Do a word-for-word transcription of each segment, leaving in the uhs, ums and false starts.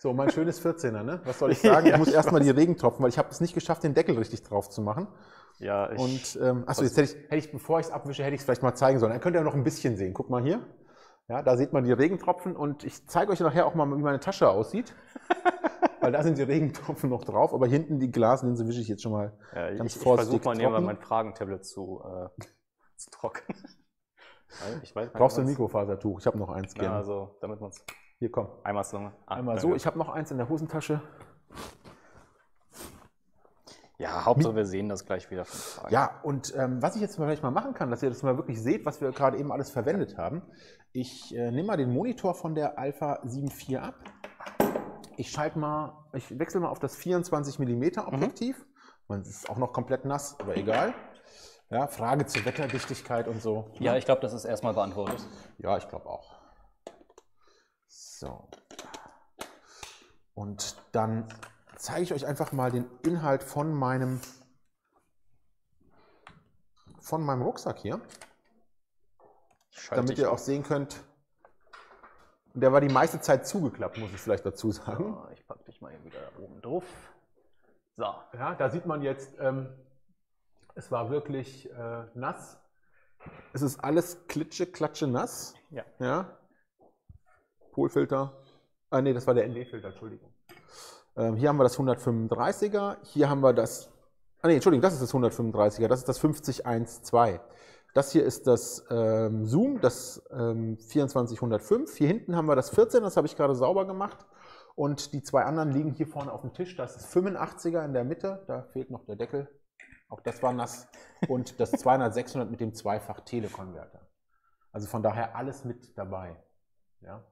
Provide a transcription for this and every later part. So, mein schönes vierzehner, ne? Was soll ich sagen? Ja, ich muss erstmal die Regentropfen, weil ich habe es nicht geschafft, den Deckel richtig drauf zu machen. Ja, ich... Und, ähm, achso, jetzt hätte ich, hätte ich bevor ich es abwische, hätte ich es vielleicht mal zeigen sollen. Dann könnt ihr noch ein bisschen sehen. Guck mal hier. Ja, da sieht man die Regentropfen und ich zeige euch nachher auch mal, wie meine Tasche aussieht. Weil da sind die Regentropfen noch drauf, aber hinten die Glaslinse wische ich jetzt schon mal ja, ganz ich, vorsichtig Ich versuche mal nebenbei mein Fragentablet zu, äh, zu trocknen. Ich weiß, brauchst du ein Mikrofasertuch? Ich habe noch eins. Gerne. Ja, also, damit man's. Hier, komm. Einmal so. Ah, Einmal so. Ich habe noch eins in der Hosentasche. Ja, Hauptsache wir sehen das gleich wieder. Ja, und ähm, was ich jetzt vielleicht mal machen kann, dass ihr das mal wirklich seht, was wir gerade eben alles verwendet haben. Ich äh, nehme mal den Monitor von der Alpha sieben vier ab. Ich schalte mal, ich wechsle mal auf das vierundzwanzig Millimeter Objektiv. Mhm. Man ist auch noch komplett nass, aber egal. Ja, Frage zur Wetterdichtigkeit und so. Ja, ich glaube, das ist erstmal beantwortet. Ja, ich glaube auch. So. Und dann zeige ich euch einfach mal den Inhalt von meinem, von meinem Rucksack hier. Schalte damit ihr auch sehen könnt. Der war die meiste Zeit zugeklappt, muss ich vielleicht dazu sagen. So, ich packe dich mal hier wieder da oben drauf. So. Ja, da sieht man jetzt... Ähm, es war wirklich äh, nass. Es ist alles klitsche, klatsche, nass. Ja. Ja. Polfilter. Ah, nee, das war der N D-Filter, Entschuldigung. Ähm, hier haben wir das hundertfünfunddreißiger. Hier haben wir das. Ah, nee, Entschuldigung, das ist das hundertfünfunddreißiger. Das ist das fünfzig eins zwei. Das hier ist das ähm, Zoom, das ähm, vierundzwanzig hundertfünf. Hier hinten haben wir das vierzehn, das habe ich gerade sauber gemacht. Und die zwei anderen liegen hier vorne auf dem Tisch. Das ist fünfundachtziger in der Mitte. Da fehlt noch der Deckel. Auch das war nass. Und das zweihundert sechshundert mit dem zweifach Telekonverter. Also von daher alles mit dabei. Ja.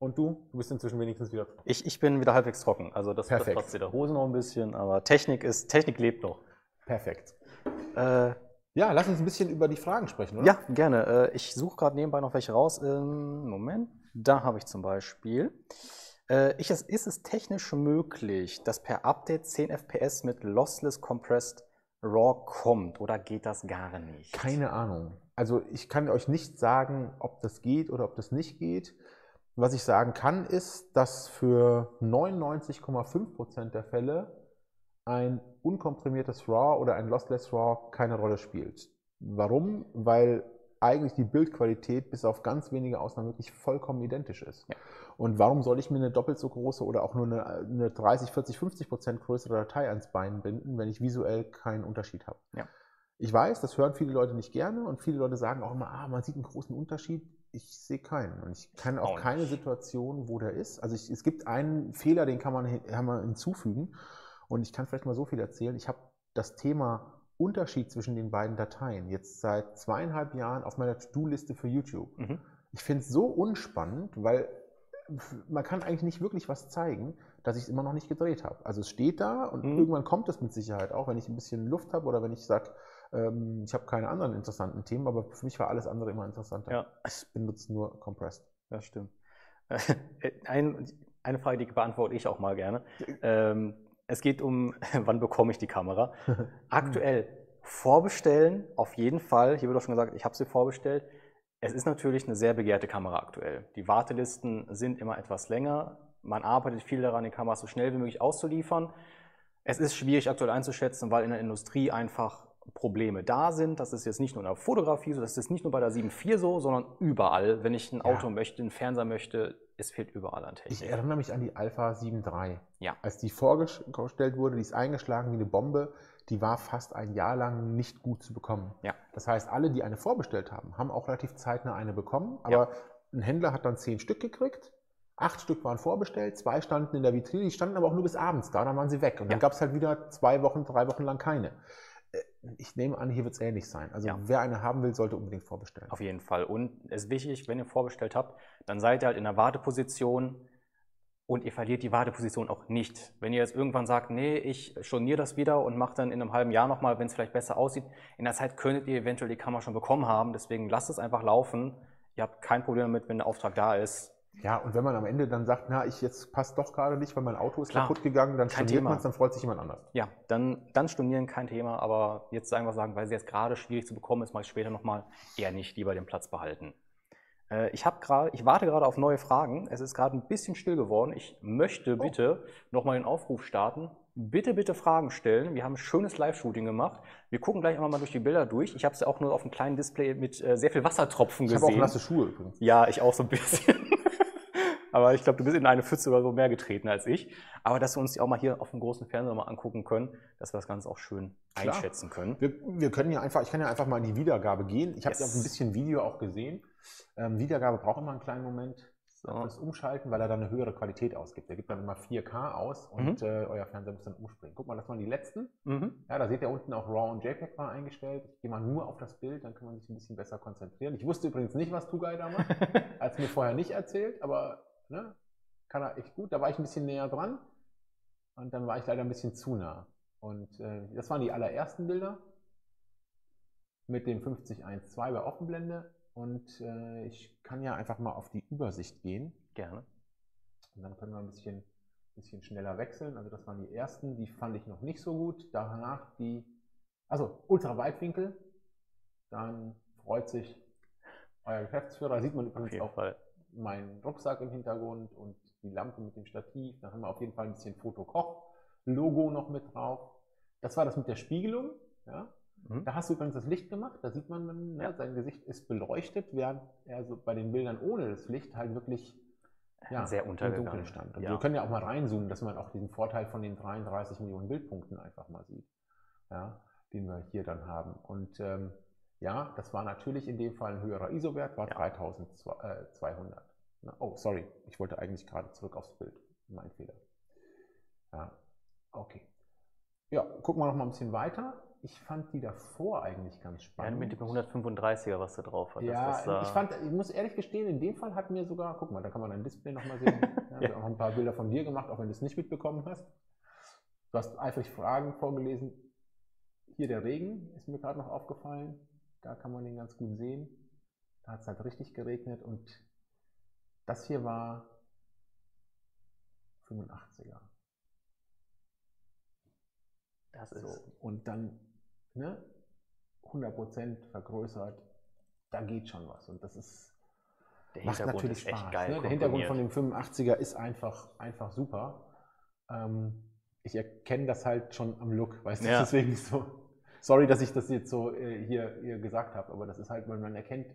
Und du? Du bist inzwischen wenigstens wieder trocken. Ich, ich bin wieder halbwegs trocken. Also das Perfekt. Trotz der Hosen noch ein bisschen, aber Technik ist, Technik lebt noch. Perfekt. Äh, ja, lass uns ein bisschen über die Fragen sprechen, oder? Ja, gerne. Ich suche gerade nebenbei noch welche raus. Moment. Da habe ich zum Beispiel... Ich, ist es technisch möglich, dass per Update zehn F P S mit Lossless Compressed RAW kommt oder geht das gar nicht? Keine Ahnung. Also ich kann euch nicht sagen, ob das geht oder ob das nicht geht. Was ich sagen kann, ist, dass für neunundneunzig Komma fünf Prozent der Fälle ein unkomprimiertes RAW oder ein Lossless RAW keine Rolle spielt. Warum? Weil eigentlich die Bildqualität bis auf ganz wenige Ausnahmen wirklich vollkommen identisch ist. Ja. Und warum soll ich mir eine doppelt so große oder auch nur eine, eine dreißig, vierzig, fünfzig Prozent größere Datei ans Bein binden, wenn ich visuell keinen Unterschied habe? Ja. Ich weiß, das hören viele Leute nicht gerne und viele Leute sagen auch immer, ah, man sieht einen großen Unterschied. Ich sehe keinen und ich kann auch, auch keine Situation, wo der ist. Also ich, es gibt einen Fehler, den kann man, kann man hinzufügen und ich kann vielleicht mal so viel erzählen. Ich habe das Thema Unterschied zwischen den beiden Dateien jetzt seit zweieinhalb Jahren auf meiner To-Do-Liste für YouTube. Mhm. Ich finde es so unspannend, weil man kann eigentlich nicht wirklich was zeigen, dass ich es immer noch nicht gedreht habe. Also es steht da und mhm. irgendwann kommt es mit Sicherheit auch, wenn ich ein bisschen Luft habe oder wenn ich sage, ähm, ich habe keine anderen interessanten Themen, aber für mich war alles andere immer interessanter. Ja. Ich benutze nur Compressed. Das stimmt. Ein, eine Frage, die beantworte ich auch mal gerne. Ähm, Es geht um, wann bekomme ich die Kamera. Aktuell vorbestellen, auf jeden Fall. Hier wird auch schon gesagt, ich habe sie vorbestellt. Es ist natürlich eine sehr begehrte Kamera aktuell. Die Wartelisten sind immer etwas länger. Man arbeitet viel daran, die Kamera so schnell wie möglich auszuliefern. Es ist schwierig aktuell einzuschätzen, weil in der Industrie einfach Probleme da sind. Das ist jetzt nicht nur in der Fotografie so, das ist nicht nur bei der sieben vier so, sondern überall. Wenn ich ein Auto ja. möchte, einen Fernseher möchte, es fehlt überall an Technik. Ich erinnere mich an die Alpha sieben drei. Ja. Als die vorgestellt wurde, die ist eingeschlagen wie eine Bombe, die war fast ein Jahr lang nicht gut zu bekommen. Ja. Das heißt, alle, die eine vorbestellt haben, haben auch relativ zeitnah eine bekommen, aber ja. ein Händler hat dann zehn Stück gekriegt, acht Stück waren vorbestellt, zwei standen in der Vitrine, die standen aber auch nur bis abends da, dann waren sie weg. Und dann ja. gab es halt wieder zwei Wochen, drei Wochen lang keine. Ich nehme an, hier wird es ähnlich sein. Also ja. wer eine haben will, sollte unbedingt vorbestellen. Auf jeden Fall. Und es ist wichtig, wenn ihr vorbestellt habt, dann seid ihr halt in der Warteposition und ihr verliert die Warteposition auch nicht. Wenn ihr jetzt irgendwann sagt, nee, ich storniere das wieder und mache dann in einem halben Jahr nochmal, wenn es vielleicht besser aussieht, in der Zeit könntet ihr eventuell die Kamera schon bekommen haben. Deswegen lasst es einfach laufen. Ihr habt kein Problem damit, wenn der Auftrag da ist. Ja, und wenn man am Ende dann sagt, na, ich jetzt passt doch gerade nicht, weil mein Auto ist Klar, kaputt gegangen, dann storniert man es, dann freut sich jemand anders. Ja, dann, dann stornieren, kein Thema, aber jetzt sagen wir sagen, weil sie jetzt gerade schwierig zu bekommen ist, mache ich später nochmal, eher nicht, lieber den Platz behalten. Ich, hab grad, ich warte gerade auf neue Fragen. Es ist gerade ein bisschen still geworden. Ich möchte bitte oh. nochmal den Aufruf starten. Bitte, bitte Fragen stellen. Wir haben ein schönes Live-Shooting gemacht. Wir gucken gleich einmal mal durch die Bilder durch. Ich habe es ja auch nur auf einem kleinen Display mit äh, sehr viel Wassertropfen ich gesehen. Ich habe auch nasse Schuhe übrigens. Ja, ich auch so ein bisschen. Aber ich glaube, du bist in eine Pfütze oder so mehr getreten als ich. Aber dass wir uns die auch mal hier auf dem großen Fernseher mal angucken können, dass wir das Ganze auch schön Klar. einschätzen können. Wir, wir können ja einfach, ich kann ja einfach mal in die Wiedergabe gehen. Ich habe ja yes. ein bisschen Video auch gesehen. Ähm, Wiedergabe braucht immer einen kleinen Moment. So. Das umschalten, weil er dann eine höhere Qualität ausgibt. Er gibt dann immer vier K aus und mhm. äh, euer Fernseher muss dann umspringen. Guck mal, das waren die letzten. Mhm. Ja, da seht ihr unten auch RAW und JPEG war eingestellt. Ich gehe mal nur auf das Bild, dann kann man sich ein bisschen besser konzentrieren. Ich wusste übrigens nicht, was Tugay da macht, als mir vorher nicht erzählt, aber ne, kann er echt gut. Da war ich ein bisschen näher dran und dann war ich leider ein bisschen zu nah. Und äh, das waren die allerersten Bilder mit dem fünfzig eins zwei bei Offenblende. Und äh, ich kann ja einfach mal auf die Übersicht gehen. Gerne. Und dann können wir ein bisschen, bisschen schneller wechseln. Also das waren die ersten, die fand ich noch nicht so gut. Danach die, also Ultraweitwinkel. Dann freut sich euer Geschäftsführer. Da sieht man übrigens auch meinen Rucksack im Hintergrund und die Lampe mit dem Stativ. Da haben wir auf jeden Fall ein bisschen Foto-Koch-Logo noch mit drauf. Das war das mit der Spiegelung. Ja. Da hast du übrigens das Licht gemacht, da sieht man, ne, ja. sein Gesicht ist beleuchtet, während er so bei den Bildern ohne das Licht halt wirklich ja, sehr untergegangen. Im Dunkeln stand. Und ja. wir können ja auch mal reinzoomen, dass man auch diesen Vorteil von den dreiunddreißig Millionen Bildpunkten einfach mal sieht, ja, den wir hier dann haben. Und ähm, ja, das war natürlich in dem Fall ein höherer I S O-Wert, war ja. dreitausendzweihundert. Oh, sorry, ich wollte eigentlich gerade zurück aufs Bild, mein Fehler. Ja, okay. Ja, gucken wir noch mal ein bisschen weiter. Ich fand die davor eigentlich ganz spannend. Ja, mit dem hundertfünfunddreißiger, was da drauf hat. Ja, das, was ich, fand, ich muss ehrlich gestehen, in dem Fall hat mir sogar, guck mal, da kann man dein Display nochmal sehen. ja, ja. Wir haben auch ein paar Bilder von dir gemacht, auch wenn du es nicht mitbekommen hast. Du hast eifrig Fragen vorgelesen. Hier der Regen ist mir gerade noch aufgefallen. Da kann man den ganz gut sehen. Da hat es halt richtig geregnet und das hier war fünfundachtziger. Das ist so. Und dann ne, hundert Prozent vergrößert, da geht schon was. Und das ist, der macht natürlich ist Spaß. Echt geil, ne? Der Hintergrund von dem fünfundachtziger ist einfach, einfach super. Ähm, ich erkenne das halt schon am Look, weißt ja. du, deswegen so. Sorry, dass ich das jetzt so äh, hier, hier gesagt habe, aber das ist halt, weil man erkennt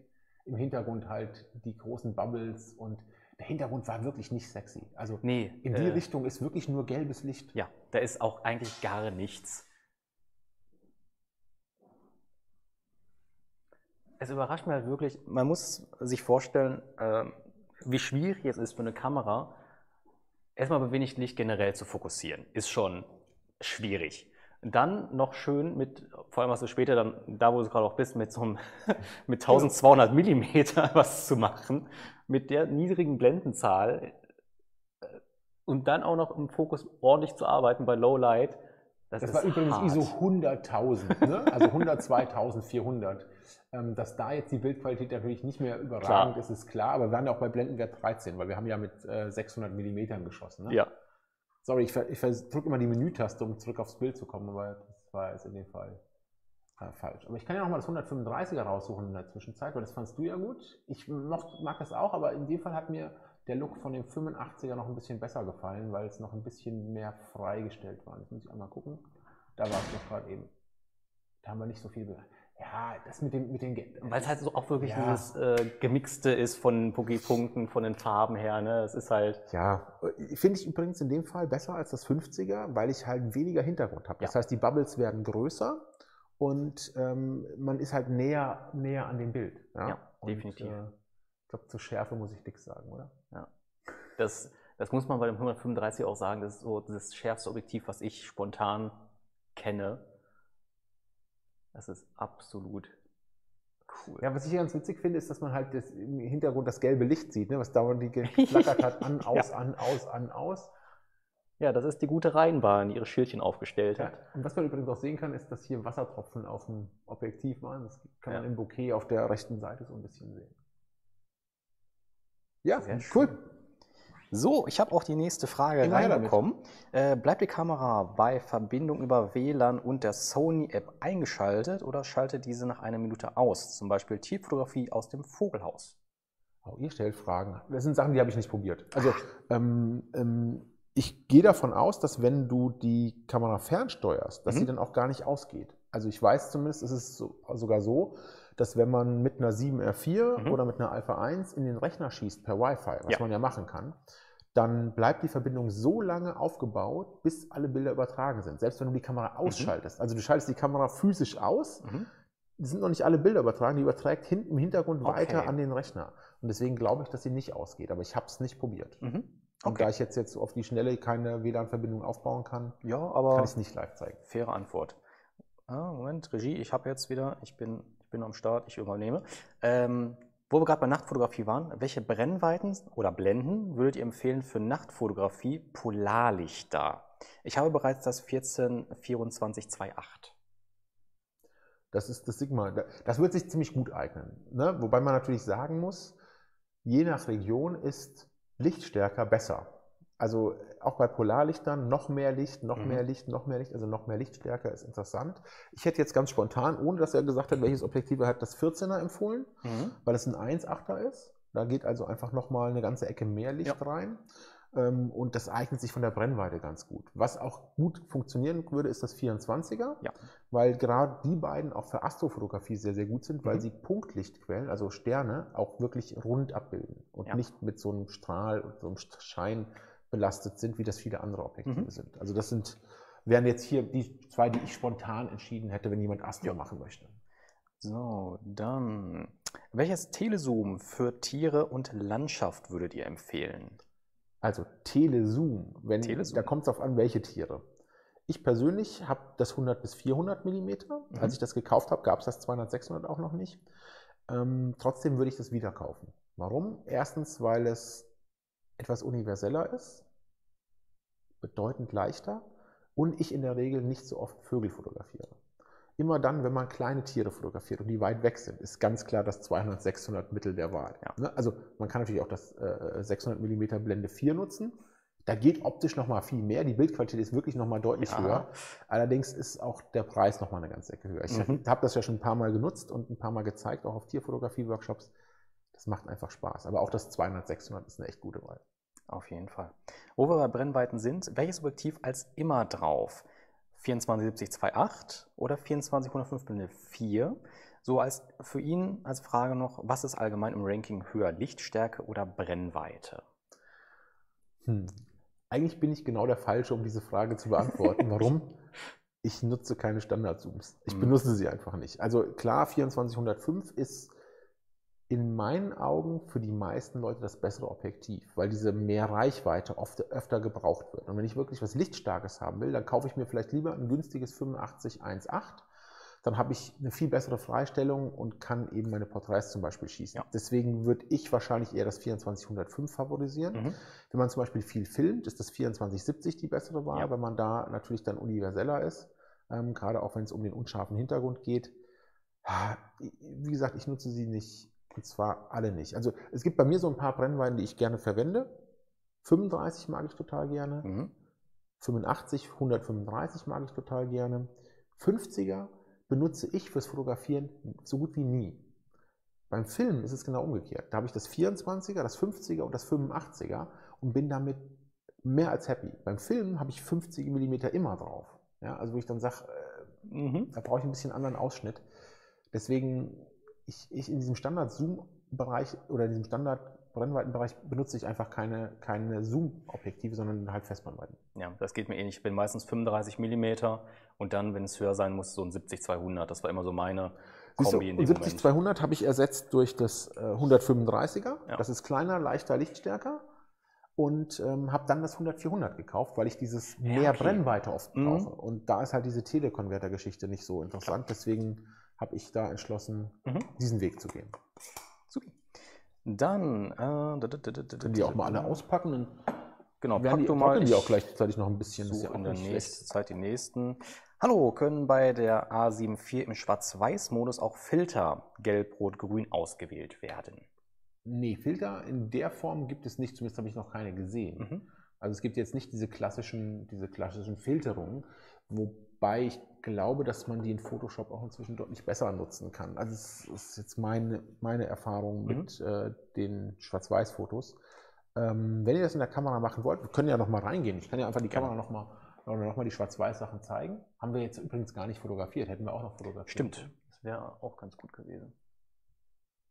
im Hintergrund halt die großen Bubbles und der Hintergrund war wirklich nicht sexy. Also nee, in die äh, Richtung ist wirklich nur gelbes Licht. Ja, da ist auch eigentlich gar nichts. Es überrascht mich halt wirklich, man muss sich vorstellen, äh, wie schwierig es ist für eine Kamera, erstmal bei wenig Licht generell zu fokussieren. Ist schon schwierig. Dann noch schön mit, vor allem was du später dann, da wo du gerade auch bist, mit so einem mit eintausendzweihundert Millimeter was zu machen, mit der niedrigen Blendenzahl und dann auch noch im Fokus ordentlich zu arbeiten bei Low Light. Das, das ist war übrigens hart. I S O hunderttausend, ne? Also hundertzweitausendvierhundert. Ähm, dass da jetzt die Bildqualität natürlich nicht mehr überragend klar. ist, ist klar, aber wir waren ja auch bei Blendenwert dreizehn, weil wir haben ja mit äh, sechshundert Millimetern geschossen. Ne? Ja. Sorry, ich, ich drücke immer die Menütaste, um zurück aufs Bild zu kommen, aber das war jetzt in dem Fall äh, falsch. Aber ich kann ja nochmal das hundertfünfunddreißiger raussuchen in der Zwischenzeit, weil das fandst du ja gut. Ich mocht, mag das auch, aber in dem Fall hat mir der Look von dem fünfundachtziger noch ein bisschen besser gefallen, weil es noch ein bisschen mehr freigestellt war. Jetzt muss ich einmal gucken. Da war es noch gerade eben. Da haben wir nicht so viel Bilder. Ja, das mit dem... Mit den weil es halt so auch wirklich ja. dieses äh, Gemixte ist von Poképunkten, von den Farben her, ne? Es ist halt... Ja, finde ich übrigens in dem Fall besser als das fünfziger, weil ich halt weniger Hintergrund habe. Ja. Das heißt, die Bubbles werden größer und ähm, man ist halt näher, näher an dem Bild. Ja, ja und, definitiv. Äh, ich glaube, zur Schärfe muss ich nichts sagen, oder? Ja, das, das muss man bei dem hundertfünfunddreißig auch sagen. Das ist so das schärfste Objektiv, was ich spontan kenne. Das ist absolut cool. Ja, was ich ganz witzig finde, ist, dass man halt das, im Hintergrund das gelbe Licht sieht, ne, was dauernd die geflackert hat, an, aus, ja. an, aus, an, aus. Ja, das ist die gute Reihenbahn, die ihre Schildchen aufgestellt ja. hat. Und was man übrigens auch sehen kann, ist, dass hier Wassertropfen auf dem Objektiv waren. Das kann ja. man im Bokeh auf der rechten Seite so ein bisschen sehen. Ja, sehr cool. Schön. So, ich habe auch die nächste Frage Immer reinbekommen. Äh, bleibt die Kamera bei Verbindung über W LAN und der Sony-App eingeschaltet oder schaltet diese nach einer Minute aus? Zum Beispiel Tierfotografie aus dem Vogelhaus. Oh, ihr stellt Fragen. Das sind Sachen, die habe ich nicht probiert. Also ähm, ähm, ich gehe davon aus, dass wenn du die Kamera fernsteuerst, dass mhm. sie dann auch gar nicht ausgeht. Also ich weiß zumindest, es ist so, sogar so, dass wenn man mit einer sieben R vier mhm. oder mit einer Alpha eins in den Rechner schießt per Wi-Fi, was ja. man ja machen kann, dann bleibt die Verbindung so lange aufgebaut, bis alle Bilder übertragen sind. Selbst wenn du die Kamera ausschaltest. Mhm. Also du schaltest die Kamera physisch aus, mhm. sind noch nicht alle Bilder übertragen, die überträgt hinten im Hintergrund okay. weiter an den Rechner. Und deswegen glaube ich, dass sie nicht ausgeht, aber ich habe es nicht probiert. Mhm. Okay. Und da ich jetzt, jetzt auf die Schnelle keine W LAN-Verbindung aufbauen kann, ja, aber kann ich es nicht live zeigen. Faire Antwort. Ah, Moment, Regie, ich habe jetzt wieder, ich bin, ich bin am Start, ich übernehme. Ähm, wo wir gerade bei Nachtfotografie waren, welche Brennweiten oder Blenden würdet ihr empfehlen für Nachtfotografie Polarlichter? Ich habe bereits das vierzehn vierundzwanzig zwei acht. Das ist das Sigma. Das wird sich ziemlich gut eignen. Ne? Wobei man natürlich sagen muss, je nach Region ist Lichtstärke besser. Also auch bei Polarlichtern noch mehr Licht, noch mhm. mehr Licht, noch mehr Licht, also noch mehr Lichtstärke ist interessant. Ich hätte jetzt ganz spontan, ohne dass er gesagt hat, welches Objektiv er hat, das vierzehner empfohlen, mhm. weil es ein eins Komma achter ist. Da geht also einfach nochmal eine ganze Ecke mehr Licht ja. rein. Und das eignet sich von der Brennweite ganz gut. Was auch gut funktionieren würde, ist das vierundzwanziger, ja. weil gerade die beiden auch für Astrofotografie sehr, sehr gut sind, weil mhm. sie Punktlichtquellen, also Sterne, auch wirklich rund abbilden und ja. nicht mit so einem Strahl und so einem Schein belastet sind, wie das viele andere Objektive mhm. sind. Also das sind, wären jetzt hier die zwei, die ich spontan entschieden hätte, wenn jemand Astro ja. machen möchte. So, dann. Welches Telezoom für Tiere und Landschaft würdet ihr empfehlen? Also Telezoom, wenn, Telezoom. Da kommt es darauf an, welche Tiere. Ich persönlich habe das hundert bis vierhundert Millimeter. Mhm. Als ich das gekauft habe, gab es das zweihundert, sechshundert auch noch nicht. Ähm, trotzdem würde ich das wieder kaufen. Warum? Erstens, weil es etwas universeller ist, bedeutend leichter und ich in der Regel nicht so oft Vögel fotografiere. Immer dann, wenn man kleine Tiere fotografiert und die weit weg sind, ist ganz klar das zweihundert, sechshundert Mittel der Wahl. Ja. Also man kann natürlich auch das äh, sechshundert Millimeter Blende vier nutzen. Da geht optisch noch mal viel mehr. Die Bildqualität ist wirklich noch mal deutlich ja. höher. Allerdings ist auch der Preis noch mal eine ganze Ecke höher. Ich mhm. habe das ja schon ein paar Mal genutzt und ein paar Mal gezeigt, auch auf Tierfotografie-Workshops. Das macht einfach Spaß. Aber auch das zweihundert, sechshundert ist eine echt gute Wahl. Auf jeden Fall. Wo wir bei Brennweiten sind, welches Objektiv als immer drauf? vierundzwanzig siebzig zwei acht oder vierundzwanzig hundertfünf Blende vier. So als für ihn als Frage noch, was ist allgemein im Ranking höher, Lichtstärke oder Brennweite? Hm. Eigentlich bin ich genau der Falsche, um diese Frage zu beantworten. Warum? Ich nutze keine Standardzooms. Ich hm. benutze sie einfach nicht. Also klar, vierundzwanzig hundertfünf ist in meinen Augen für die meisten Leute das bessere Objektiv, weil diese mehr Reichweite oft öfter gebraucht wird. Und wenn ich wirklich was Lichtstarkes haben will, dann kaufe ich mir vielleicht lieber ein günstiges fünfundachtzig eins Komma acht. Dann habe ich eine viel bessere Freistellung und kann eben meine Porträts zum Beispiel schießen. Ja. Deswegen würde ich wahrscheinlich eher das vierundzwanzig hundertfünf favorisieren. Mhm. Wenn man zum Beispiel viel filmt, ist das vierundzwanzig siebzig die bessere Wahl, ja. weil man da natürlich dann universeller ist, ähm, gerade auch wenn es um den unscharfen Hintergrund geht. Wie gesagt, ich nutze sie nicht. Und zwar alle nicht. Also es gibt bei mir so ein paar Brennweiten, die ich gerne verwende. fünfunddreißig mag ich total gerne. Mhm. fünfundachtzig, hundertfünfunddreißig mag ich total gerne. fünfziger benutze ich fürs Fotografieren so gut wie nie. Beim Filmen ist es genau umgekehrt. Da habe ich das vierundzwanziger, das fünfziger und das fünfundachtziger und bin damit mehr als happy. Beim Filmen habe ich fünfzig Millimeter immer drauf. Ja, also wo ich dann sage, äh, mhm. da brauche ich ein bisschen anderen Ausschnitt. Deswegen... Ich, ich in diesem Standard-Zoom-Bereich oder in diesem Standard-Brennweitenbereich benutze ich einfach keine, keine Zoom-Objektive, sondern halt Festbrennweiten. Ja, das geht mir ähnlich. Ich bin meistens fünfunddreißig Millimeter und dann, wenn es höher sein muss, so ein siebzig zweihundert. Das war immer so meine Kombi in dem Moment. siebzig zweihundert habe ich ersetzt durch das äh, hundertfünfunddreißiger. Ja. Das ist kleiner, leichter, lichtstärker. Und ähm, habe dann das hundert vierhundert gekauft, weil ich dieses mehr ja, okay. Brennweite oft mhm. brauche. Und da ist halt diese Telekonverter-Geschichte nicht so interessant. Deswegen habe ich da entschlossen, mhm. diesen Weg zu gehen. Super. Dann... Können die auch mal alle auspacken? Genau, pack du mal. Die auch gleichzeitig noch ein bisschen. So in der nächsten Zeit die nächsten. Hallo, können bei der A sieben vier im Schwarz-Weiß-Modus auch Filter gelb, rot, grün ausgewählt werden? Nee, Filter in der Form gibt es nicht. Zumindest habe ich noch keine gesehen. Mhm. Also es gibt jetzt nicht diese klassischen, diese klassischen Filterungen, wo wobei ich glaube, dass man die in Photoshop auch inzwischen deutlich besser nutzen kann. Also das ist jetzt meine, meine Erfahrung mit mhm. äh, den Schwarz-Weiß-Fotos. Ähm, wenn ihr das in der Kamera machen wollt, wir können ja noch mal reingehen. Ich kann ja einfach die Kamera noch mal, noch mal die Schwarz-Weiß-Sachen zeigen. Haben wir jetzt übrigens gar nicht fotografiert, hätten wir auch noch fotografiert. Stimmt, das wäre auch ganz gut gewesen.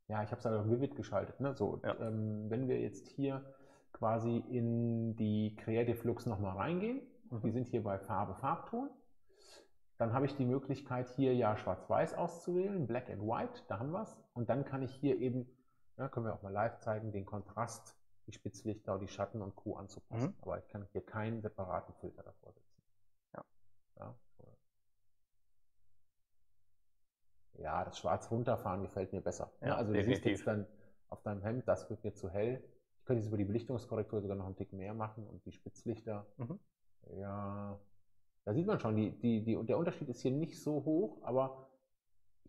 Ja, ich habe es dann auf Vivid geschaltet. Ne? So, ja. ähm, wenn wir jetzt hier quasi in die Creative Looks nochmal reingehen und wir sind hier bei Farbe, Farbton, dann habe ich die Möglichkeit hier ja schwarz-weiß auszuwählen, Black and White, da haben wir es. Und dann kann ich hier eben, ja, können wir auch mal live zeigen, den Kontrast, die Spitzlichter, die Schatten und Co. anzupassen. Mhm. Aber ich kann hier keinen separaten Filter davor setzen. Ja. Ja. Ja, das Schwarz runterfahren gefällt mir besser. Ja, also definitiv. Du siehst jetzt dann auf deinem Hemd, das wird mir zu hell. Ich könnte jetzt über die Belichtungskorrektur sogar noch einen Tick mehr machen und die Spitzlichter. Mhm. Ja, da sieht man schon, die, die, die, der Unterschied ist hier nicht so hoch, aber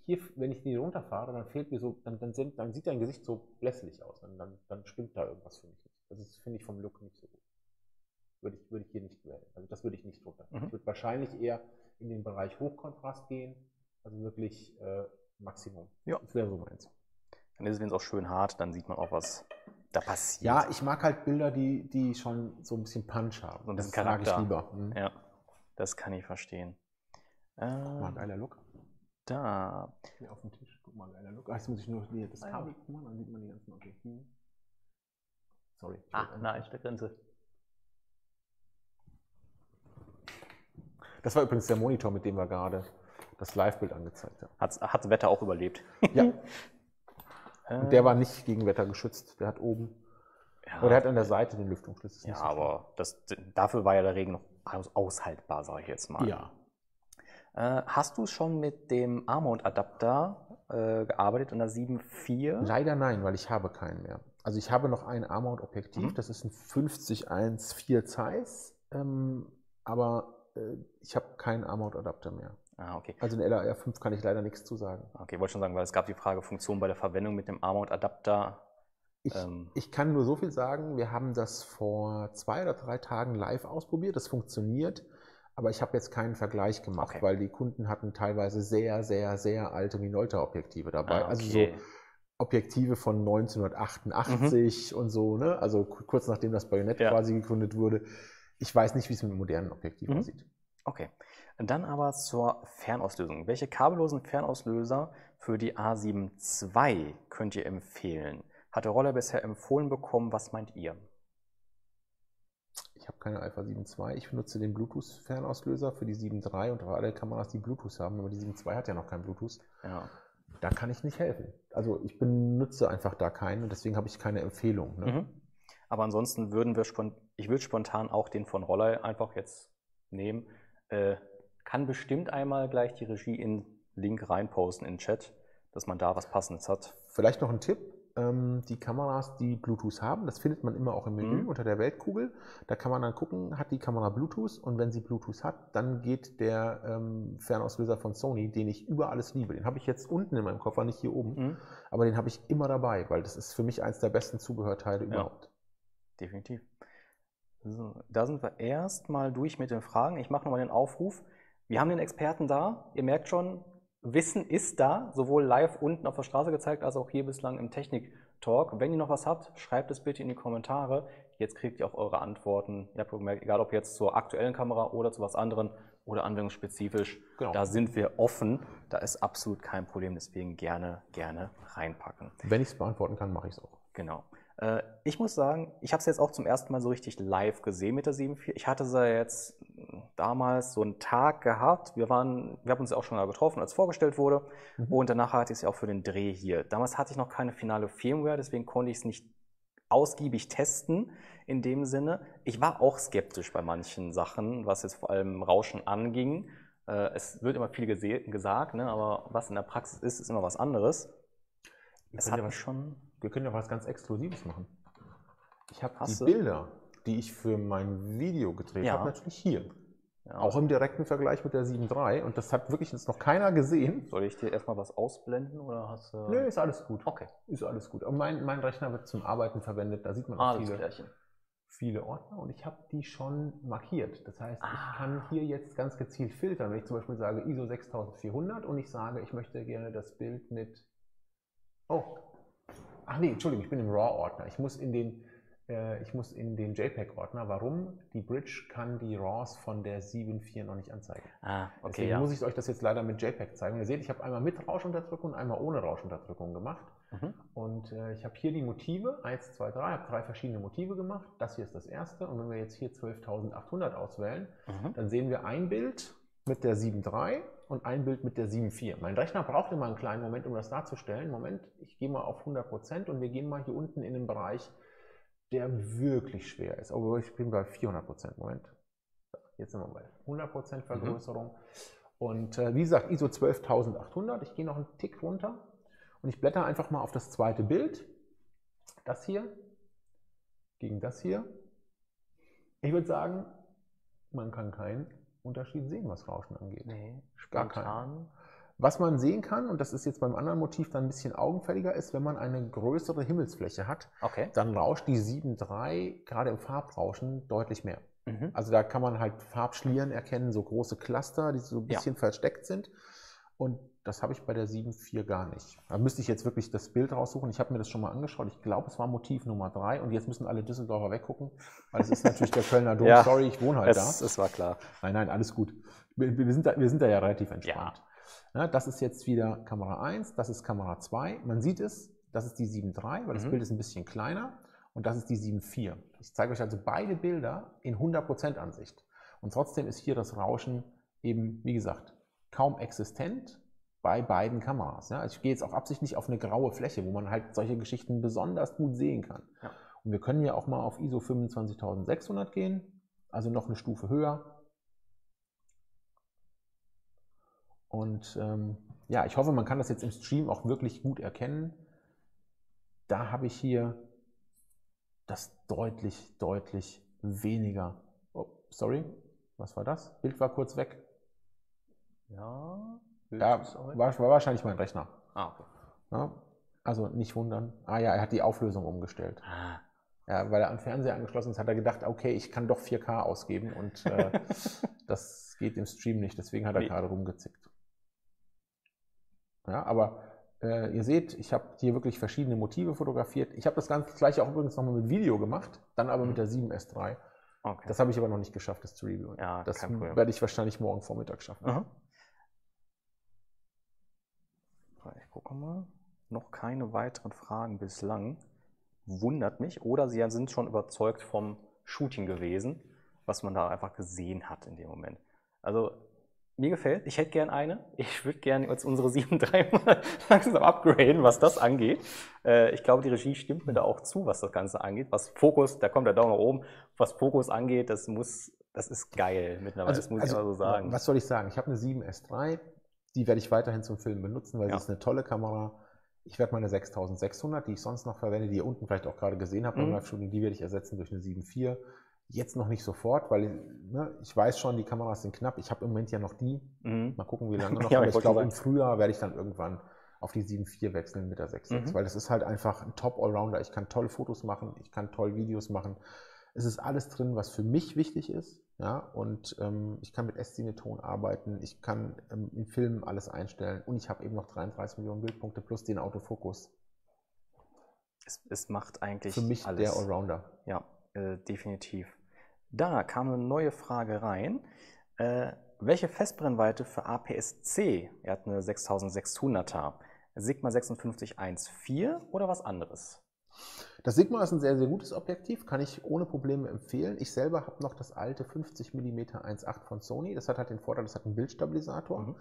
hier, wenn ich die runterfahre, dann fehlt mir so, dann, dann, sind, dann sieht dein Gesicht so blässlich aus. Dann, dann, dann stimmt da irgendwas für mich nicht. Das ist, finde ich, vom Look nicht so gut. Würde ich, würde ich hier nicht wählen. Also das würde ich nicht runterfahren. Mhm. Ich würde wahrscheinlich eher in den Bereich Hochkontrast gehen. Also wirklich äh, Maximum. Ja, das wäre so meins. Dann ist es, wenn es auch schön hart, dann sieht man auch, was da passiert. Ja, ich mag halt Bilder, die, die schon so ein bisschen Punch haben. So ein bisschen das Charakter. Mag ich lieber. Mhm. Ja, das kann ich verstehen. Guck mal, ein geiler Look. Da. Hier auf dem Tisch. Guck mal, ein geiler Look. Ach, jetzt muss ich nur das Kabel gucken, dann sieht man die ganzen Objektive. Sorry. Ah, nein, der Grenze. Das war übrigens der Monitor, mit dem wir gerade das Live-Bild angezeigt hat. Hat's, hat's Wetter auch überlebt? Ja. Und der war nicht gegen Wetter geschützt. Der hat oben, ja, oder der hat an der Seite den Lüftungsschlitz. Ja, so, aber das, dafür war ja der Regen noch aushaltbar, sage ich jetzt mal. Ja. Äh, hast du schon mit dem Armount-Adapter äh, gearbeitet an der sieben Komma vier? Leider nein, weil ich habe keinen mehr. Also ich habe noch ein Armount-Objektiv, mhm. das ist ein fünfzig eins vier Zeiss, ähm, aber äh, ich habe keinen Armount-Adapter mehr. Ah, okay. Also in L A R fünf kann ich leider nichts zu sagen. Okay, ich wollte schon sagen, weil es gab die Frage Funktion bei der Verwendung mit dem Armount-Adapter. Ich, ähm. ich kann nur so viel sagen, wir haben das vor zwei oder drei Tagen live ausprobiert, das funktioniert, aber ich habe jetzt keinen Vergleich gemacht, okay, weil die Kunden hatten teilweise sehr, sehr, sehr alte Minolta-Objektive dabei. Ah, okay. Also so Objektive von neunzehnhundertachtundachtzig mhm. und so, ne? Also kurz nachdem das Bajonett ja. quasi gegründet wurde. Ich weiß nicht, wie es mit modernen Objektiven mhm. aussieht. Okay, dann aber zur Fernauslösung. Welche kabellosen Fernauslöser für die A sieben zwei könnt ihr empfehlen? Hat der Roller bisher empfohlen bekommen? Was meint ihr? Ich habe keine Alpha sieben zwei. Ich benutze den Bluetooth-Fernauslöser für die sieben drei und alle Kameras, die Bluetooth haben. Aber die sieben zwei hat ja noch kein Bluetooth. Ja. Da kann ich nicht helfen. Also ich benutze einfach da keinen und deswegen habe ich keine Empfehlung. Ne? Mhm. Aber ansonsten würden wir spontan, ich würde spontan auch den von Roller einfach jetzt nehmen. Äh, kann bestimmt einmal gleich die Regie in Link reinposten in den Chat, dass man da was Passendes hat. Vielleicht noch ein Tipp, ähm, die Kameras, die Bluetooth haben, das findet man immer auch im Menü mhm. unter der Weltkugel. Da kann man dann gucken, hat die Kamera Bluetooth, und wenn sie Bluetooth hat, dann geht der ähm, Fernauslöser von Sony, den ich über alles liebe. Den habe ich jetzt unten in meinem Koffer, nicht hier oben, mhm. aber den habe ich immer dabei, weil das ist für mich eins der besten Zubehörteile ja. überhaupt. Definitiv. So, da sind wir erstmal durch mit den Fragen. Ich mache nochmal den Aufruf. Wir haben den Experten da. Ihr merkt schon, Wissen ist da, sowohl live unten auf der Straße gezeigt, als auch hier bislang im Technik-Talk. Wenn ihr noch was habt, schreibt es bitte in die Kommentare. Jetzt kriegt ihr auch eure Antworten. Ihr habt gemerkt, egal ob jetzt zur aktuellen Kamera oder zu was anderem oder anwendungsspezifisch, genau. da sind wir offen. Da ist absolut kein Problem. Deswegen gerne, gerne reinpacken. Wenn ich es beantworten kann, mache ich es auch. Genau. Ich muss sagen, ich habe es jetzt auch zum ersten Mal so richtig live gesehen mit der sieben vier. Ich hatte sie jetzt damals so einen Tag gehabt. Wir waren, wir haben uns ja auch schon mal getroffen, als vorgestellt wurde. Mhm. Und danach hatte ich es ja auch für den Dreh hier. Damals hatte ich noch keine finale Firmware, deswegen konnte ich es nicht ausgiebig testen in dem Sinne. Ich war auch skeptisch bei manchen Sachen, was jetzt vor allem Rauschen anging. Es wird immer viel gesagt, ne? Aber was in der Praxis ist, ist immer was anderes. Ich es hat ja mich schon... Wir können ja was ganz Exklusives machen. Ich habe die Bilder, die ich für mein Video gedreht ja. habe, natürlich hier. Ja. Auch im direkten Vergleich mit der sieben drei. Und das hat wirklich jetzt noch keiner gesehen. Soll ich dir erstmal was ausblenden? Oder hast du... Nö, ist alles gut. Okay. Ist alles gut. Und mein, mein Rechner wird zum Arbeiten verwendet. Da sieht man auch viele. viele Ordner und ich habe die schon markiert. Das heißt, ah. ich kann hier jetzt ganz gezielt filtern. Wenn ich zum Beispiel sage I S O sechstausendvierhundert und ich sage, ich möchte gerne das Bild mit... Oh, ach nee, Entschuldigung, ich bin im RAW-Ordner. Ich muss in den, äh, ich muss in den JPEG-Ordner. Warum? Die Bridge kann die RAWs von der sieben Punkt vier noch nicht anzeigen. Ah, okay, deswegen ja. muss ich euch das jetzt leider mit JPEG zeigen. Und ihr seht, ich habe einmal mit Rauschunterdrückung und einmal ohne Rauschunterdrückung gemacht. Mhm. Und äh, ich habe hier die Motive, eins, zwei, drei, habe drei verschiedene Motive gemacht. Das hier ist das erste und wenn wir jetzt hier zwölftausendachthundert auswählen, mhm. dann sehen wir ein Bild mit der sieben Punkt drei und ein Bild mit der sieben Punkt vier. Mein Rechner braucht immer einen kleinen Moment, um das darzustellen. Moment, ich gehe mal auf hundert Prozent und wir gehen mal hier unten in den Bereich, der wirklich schwer ist. Aber ich bin bei vierhundert Prozent. Moment, jetzt sind wir bei hundert Prozent Vergrößerung. Mhm. Und äh, wie gesagt, I S O zwölftausendachthundert. Ich gehe noch einen Tick runter. Und ich blätter einfach mal auf das zweite Bild, das hier, gegen das hier. Ich würde sagen, man kann keinen Unterschied sehen, was Rauschen angeht. Nee, gar keinen. Was man sehen kann, und das ist jetzt beim anderen Motiv dann ein bisschen augenfälliger, ist, wenn man eine größere Himmelsfläche hat, okay. dann rauscht die sieben Punkt drei gerade im Farbrauschen deutlich mehr. Mhm. Also da kann man halt Farbschlieren erkennen, so große Cluster, die so ein bisschen ja. versteckt sind. Und das habe ich bei der sieben Punkt vier gar nicht. Da müsste ich jetzt wirklich das Bild raussuchen. Ich habe mir das schon mal angeschaut. Ich glaube, es war Motiv Nummer drei. Und jetzt müssen alle Düsseldorfer weggucken. Weil es ist natürlich der Kölner Dom. Ja, sorry, ich wohne halt es, da. Das war klar. Nein, nein, alles gut. Wir, wir, sind, da, wir sind da ja relativ entspannt. Ja. Ja, das ist jetzt wieder Kamera eins. Das ist Kamera zwei. Man sieht es, das ist die sieben Punkt drei, weil das mhm. Bild ist ein bisschen kleiner. Und das ist die sieben Punkt vier. Ich zeige euch also beide Bilder in hundert Prozent Ansicht. Und trotzdem ist hier das Rauschen eben, wie gesagt, kaum existent. Bei beiden Kameras. Ja. Ich gehe jetzt auch absichtlich auf eine graue Fläche, wo man halt solche Geschichten besonders gut sehen kann. Ja. Und wir können ja auch mal auf I S O fünfundzwanzigtausendsechshundert gehen, also noch eine Stufe höher. Und ähm, ja, ich hoffe, man kann das jetzt im Stream auch wirklich gut erkennen. Da habe ich hier das deutlich, deutlich weniger. Oh, sorry, was war das? Bild war kurz weg. Ja... Da war, war wahrscheinlich mein Rechner. Ah, okay. Ja, also nicht wundern. Ah ja, er hat die Auflösung umgestellt. Ah. Ja, weil er am Fernseher angeschlossen ist, hat er gedacht, okay, ich kann doch vier K ausgeben und äh, das geht im Stream nicht. Deswegen hat er nee. gerade rumgezickt. Ja, aber äh, ihr seht, ich habe hier wirklich verschiedene Motive fotografiert. Ich habe das Ganze gleich auch übrigens nochmal mit Video gemacht, dann aber mhm. mit der sieben S drei. Okay. Das habe ich aber noch nicht geschafft, das zu reviewen. Ja, das werde ich wahrscheinlich morgen Vormittag schaffen. Mhm. Ich gucke mal. Noch keine weiteren Fragen bislang. Wundert mich. Oder Sie sind schon überzeugt vom Shooting gewesen, was man da einfach gesehen hat in dem Moment. Also mir gefällt, ich hätte gern eine. Ich würde gerne jetzt unsere sieben Punkt drei mal langsam upgraden, was das angeht. Ich glaube, die Regie stimmt mir da auch zu, was das Ganze angeht. Was Fokus, da kommt der Daumen nach oben, was Fokus angeht, das muss, das ist geil mittlerweile, also, das muss also, ich mal so sagen. Was soll ich sagen? Ich habe eine sieben S drei. Die werde ich weiterhin zum Filmen benutzen, weil ja. sie ist eine tolle Kamera. Ich werde meine sechstausendsechshundert, die ich sonst noch verwende, die ihr unten vielleicht auch gerade gesehen habt beim mhm. Live-Shooting, die werde ich ersetzen durch eine sieben Punkt vier. Jetzt noch nicht sofort, weil ne, ich weiß schon, die Kameras sind knapp. Ich habe im Moment ja noch die. Mhm. Mal gucken, wie lange noch. ja, aber ich, ich glaube, im Frühjahr werde ich dann irgendwann auf die sieben Punkt vier wechseln mit der sechs Punkt sechs, mhm. weil das ist halt einfach ein Top-Allrounder. Ich kann tolle Fotos machen, ich kann tolle Videos machen. Es ist alles drin, was für mich wichtig ist. Ja, und ähm, ich kann mit S-Cinetone arbeiten, ich kann ähm, in Filmen alles einstellen und ich habe eben noch dreiunddreißig Millionen Bildpunkte plus den Autofokus. Es, es macht eigentlich für mich alles. Der Allrounder. Ja, äh, definitiv. Da kam eine neue Frage rein. Äh, welche Festbrennweite für A P S C? Er hat eine sechstausendsechshunderter. Sigma fünf sechs eins vier oder was anderes? Das Sigma ist ein sehr, sehr gutes Objektiv, kann ich ohne Probleme empfehlen. Ich selber habe noch das alte fünfzig Millimeter eins Komma acht von Sony. Das hat halt den Vorteil, das hat einen Bildstabilisator. Mhm.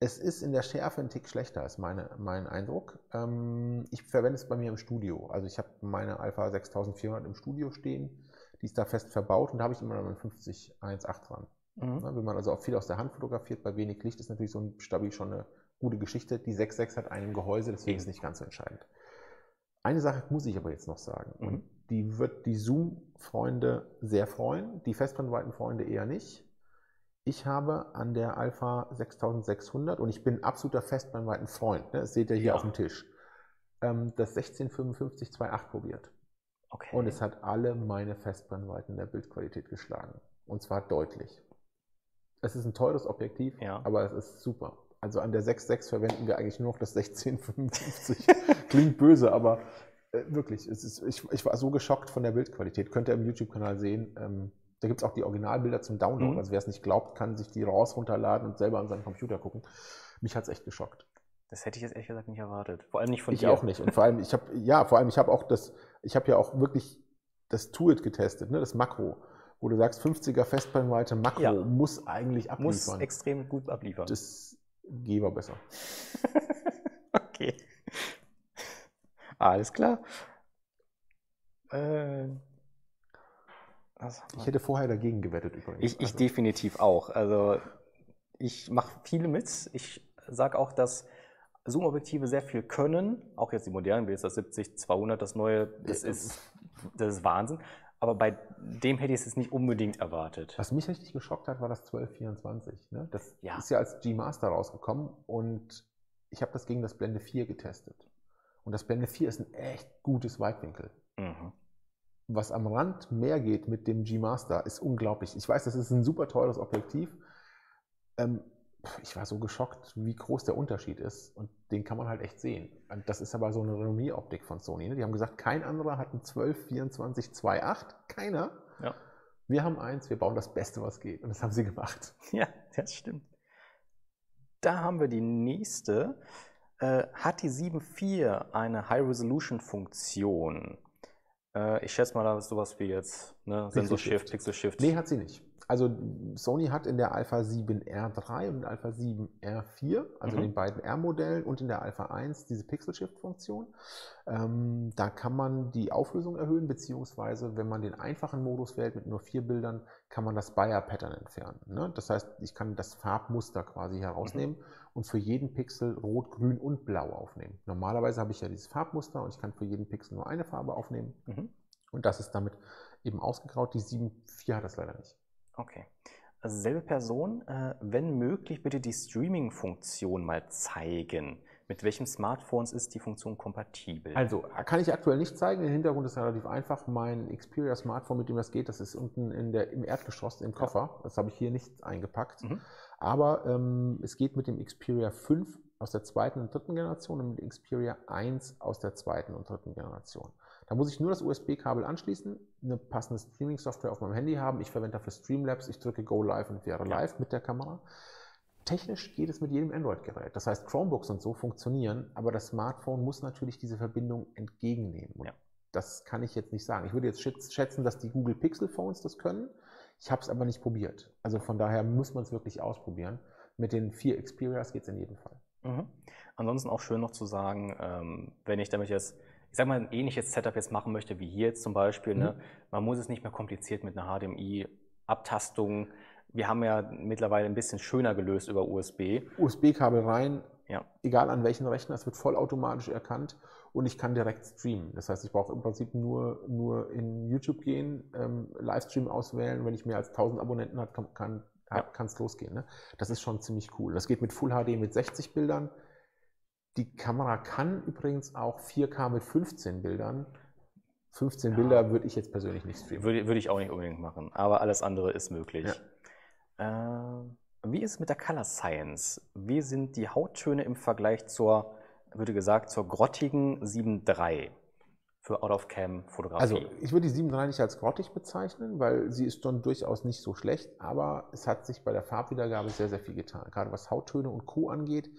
Es ist in der Schärfe ein Tick schlechter, ist meine, mein Eindruck. Ähm, ich verwende es bei mir im Studio. Also ich habe meine Alpha sechstausendvierhundert im Studio stehen. Die ist da fest verbaut und da habe ich immer mein fünfzig eins Komma acht dran. Mhm. Wenn man also auch viel aus der Hand fotografiert, bei wenig Licht ist natürlich so ein Stabi schon eine gute Geschichte. Die sechs Komma sechs hat einen Gehäuse, deswegen mhm. ist es nicht ganz so entscheidend. Eine Sache muss ich aber jetzt noch sagen und mhm. die wird die Zoom-Freunde sehr freuen, die Festbrennweiten-Freunde eher nicht. Ich habe an der Alpha sechstausendsechshundert und ich bin absoluter Festbrennweiten-Freund, ne? Das seht ihr hier ja. auf dem Tisch, ähm, das sechzehn fünfundfünfzig zwei Komma acht probiert. Okay. Und es hat alle meine Festbrennweiten in der Bildqualität geschlagen. Und zwar deutlich. Es ist ein teures Objektiv, ja, aber es ist super. Also an der sechs Komma sechs verwenden wir eigentlich nur noch das sechzehn fünfundfünfzig. Klingt böse, aber äh, wirklich, es ist, ich, ich war so geschockt von der Bildqualität. Könnt ihr im YouTube-Kanal sehen. Ähm, da gibt es auch die Originalbilder zum Download. Mhm. Also wer es nicht glaubt, kann sich die raus runterladen und selber an seinem Computer gucken. Mich hat es echt geschockt. Das hätte ich jetzt ehrlich gesagt nicht erwartet. Vor allem nicht von ich dir. Ich auch nicht. Und vor allem, ich habe ja, vor allem, ich habe auch das, ich habe ja auch wirklich das T U I D getestet, ne, das Makro, wo du sagst, fünfziger Festbrennweite Makro, ja, muss eigentlich abliefern. Muss extrem gut abliefern. Das geht aber besser. Okay. Alles klar. Äh, ich hätte vorher dagegen gewettet übrigens. Ich, ich also. definitiv auch. Also ich mache viele mit. Ich sage auch, dass Zoom-Objektive sehr viel können, auch jetzt die modernen, wie jetzt das siebzig zweihundert, das neue, das ist, das ist Wahnsinn. Aber bei dem hätte ich es jetzt nicht unbedingt erwartet. Was mich richtig geschockt hat, war das zwölf vierundzwanzig. Ne? Das ja. ist ja als G-Master rausgekommen und ich habe das gegen das Blende vier getestet. Und das Blende vier ist ein echt gutes Weitwinkel. Mhm. Was am Rand mehr geht mit dem G-Master, ist unglaublich. Ich weiß, das ist ein super teures Objektiv. Ähm, Ich war so geschockt, wie groß der Unterschied ist. Und den kann man halt echt sehen. Und das ist aber so eine Renommieroptik von Sony. Ne? Die haben gesagt, kein anderer hat ein zwölf vierundzwanzig zwei acht. Keiner. Ja. Wir haben eins, wir bauen das Beste, was geht. Und das haben sie gemacht. Ja, das stimmt. Da haben wir die nächste. Äh, hat die sieben vier eine High-Resolution-Funktion? Äh, ich schätze mal, da ist sowas wie jetzt, ne? Sensor-Shift, Pixel-Shift. Nee, hat sie nicht. Also Sony hat in der Alpha sieben R drei und Alpha sieben R vier, also mhm. den beiden R-Modellen und in der Alpha eins diese Pixel-Shift-Funktion. Ähm, da kann man die Auflösung erhöhen, beziehungsweise wenn man den einfachen Modus wählt mit nur vier Bildern, kann man das Bayer-Pattern entfernen. Ne? Das heißt, ich kann das Farbmuster quasi herausnehmen mhm. und für jeden Pixel rot, grün und blau aufnehmen. Normalerweise habe ich ja dieses Farbmuster und ich kann für jeden Pixel nur eine Farbe aufnehmen. Mhm. Und das ist damit eben ausgegraut. Die sieben vier hat das leider nicht. Okay. Also selbe Person, äh, wenn möglich bitte die Streaming-Funktion mal zeigen. Mit welchen Smartphones ist die Funktion kompatibel? Also kann ich aktuell nicht zeigen. Der Hintergrund ist relativ einfach. Mein Xperia-Smartphone, mit dem das geht, das ist unten in der, im Erdgeschoss im Koffer. Ja. Das habe ich hier nicht eingepackt. Mhm. Aber ähm, es geht mit dem Xperia fünf aus der zweiten und dritten Generation und mit dem Xperia eins aus der zweiten und dritten Generation. Da muss ich nur das U S B-Kabel anschließen, eine passende Streaming-Software auf meinem Handy haben. Ich verwende dafür Streamlabs, ich drücke Go Live und wäre live mit der Kamera. Technisch geht es mit jedem Android-Gerät. Das heißt, Chromebooks und so funktionieren, aber das Smartphone muss natürlich diese Verbindung entgegennehmen. Und ja. Das kann ich jetzt nicht sagen. Ich würde jetzt schätzen, dass die Google Pixel-Phones das können. Ich habe es aber nicht probiert. Also von daher muss man es wirklich ausprobieren. Mit den vier Xperias geht es in jedem Fall. Mhm. Ansonsten auch schön noch zu sagen, wenn ich damit jetzt ich sag mal, ein ähnliches Setup jetzt machen möchte, wie hier jetzt zum Beispiel, ne? Mhm. Man muss es nicht mehr kompliziert mit einer H D M I-Abtastung. Wir haben ja mittlerweile ein bisschen schöner gelöst über U S B. U S B-Kabel rein, ja. Egal an welchen Rechner, es wird vollautomatisch erkannt und ich kann direkt streamen. Das heißt, ich brauche im Prinzip nur, nur in YouTube gehen, ähm, Livestream auswählen. Wenn ich mehr als tausend Abonnenten habe, kann, kann ja. es losgehen. Ne? Das ist schon ziemlich cool. Das geht mit Full H D mit sechzig Bildern. Die Kamera kann übrigens auch vier K mit fünfzehn Bildern. fünfzehn ja. Bilder würde ich jetzt persönlich nicht streamen. Würde, würde ich auch nicht unbedingt machen, aber alles andere ist möglich. Ja. Äh, wie ist es mit der Color Science? Wie sind die Hauttöne im Vergleich zur, würde gesagt, zur grottigen sieben drei für Out-of-Cam-Fotografie? Also ich würde die sieben drei nicht als grottig bezeichnen, weil sie ist schon durchaus nicht so schlecht, aber es hat sich bei der Farbwiedergabe sehr, sehr viel getan, gerade was Hauttöne und Co. angeht.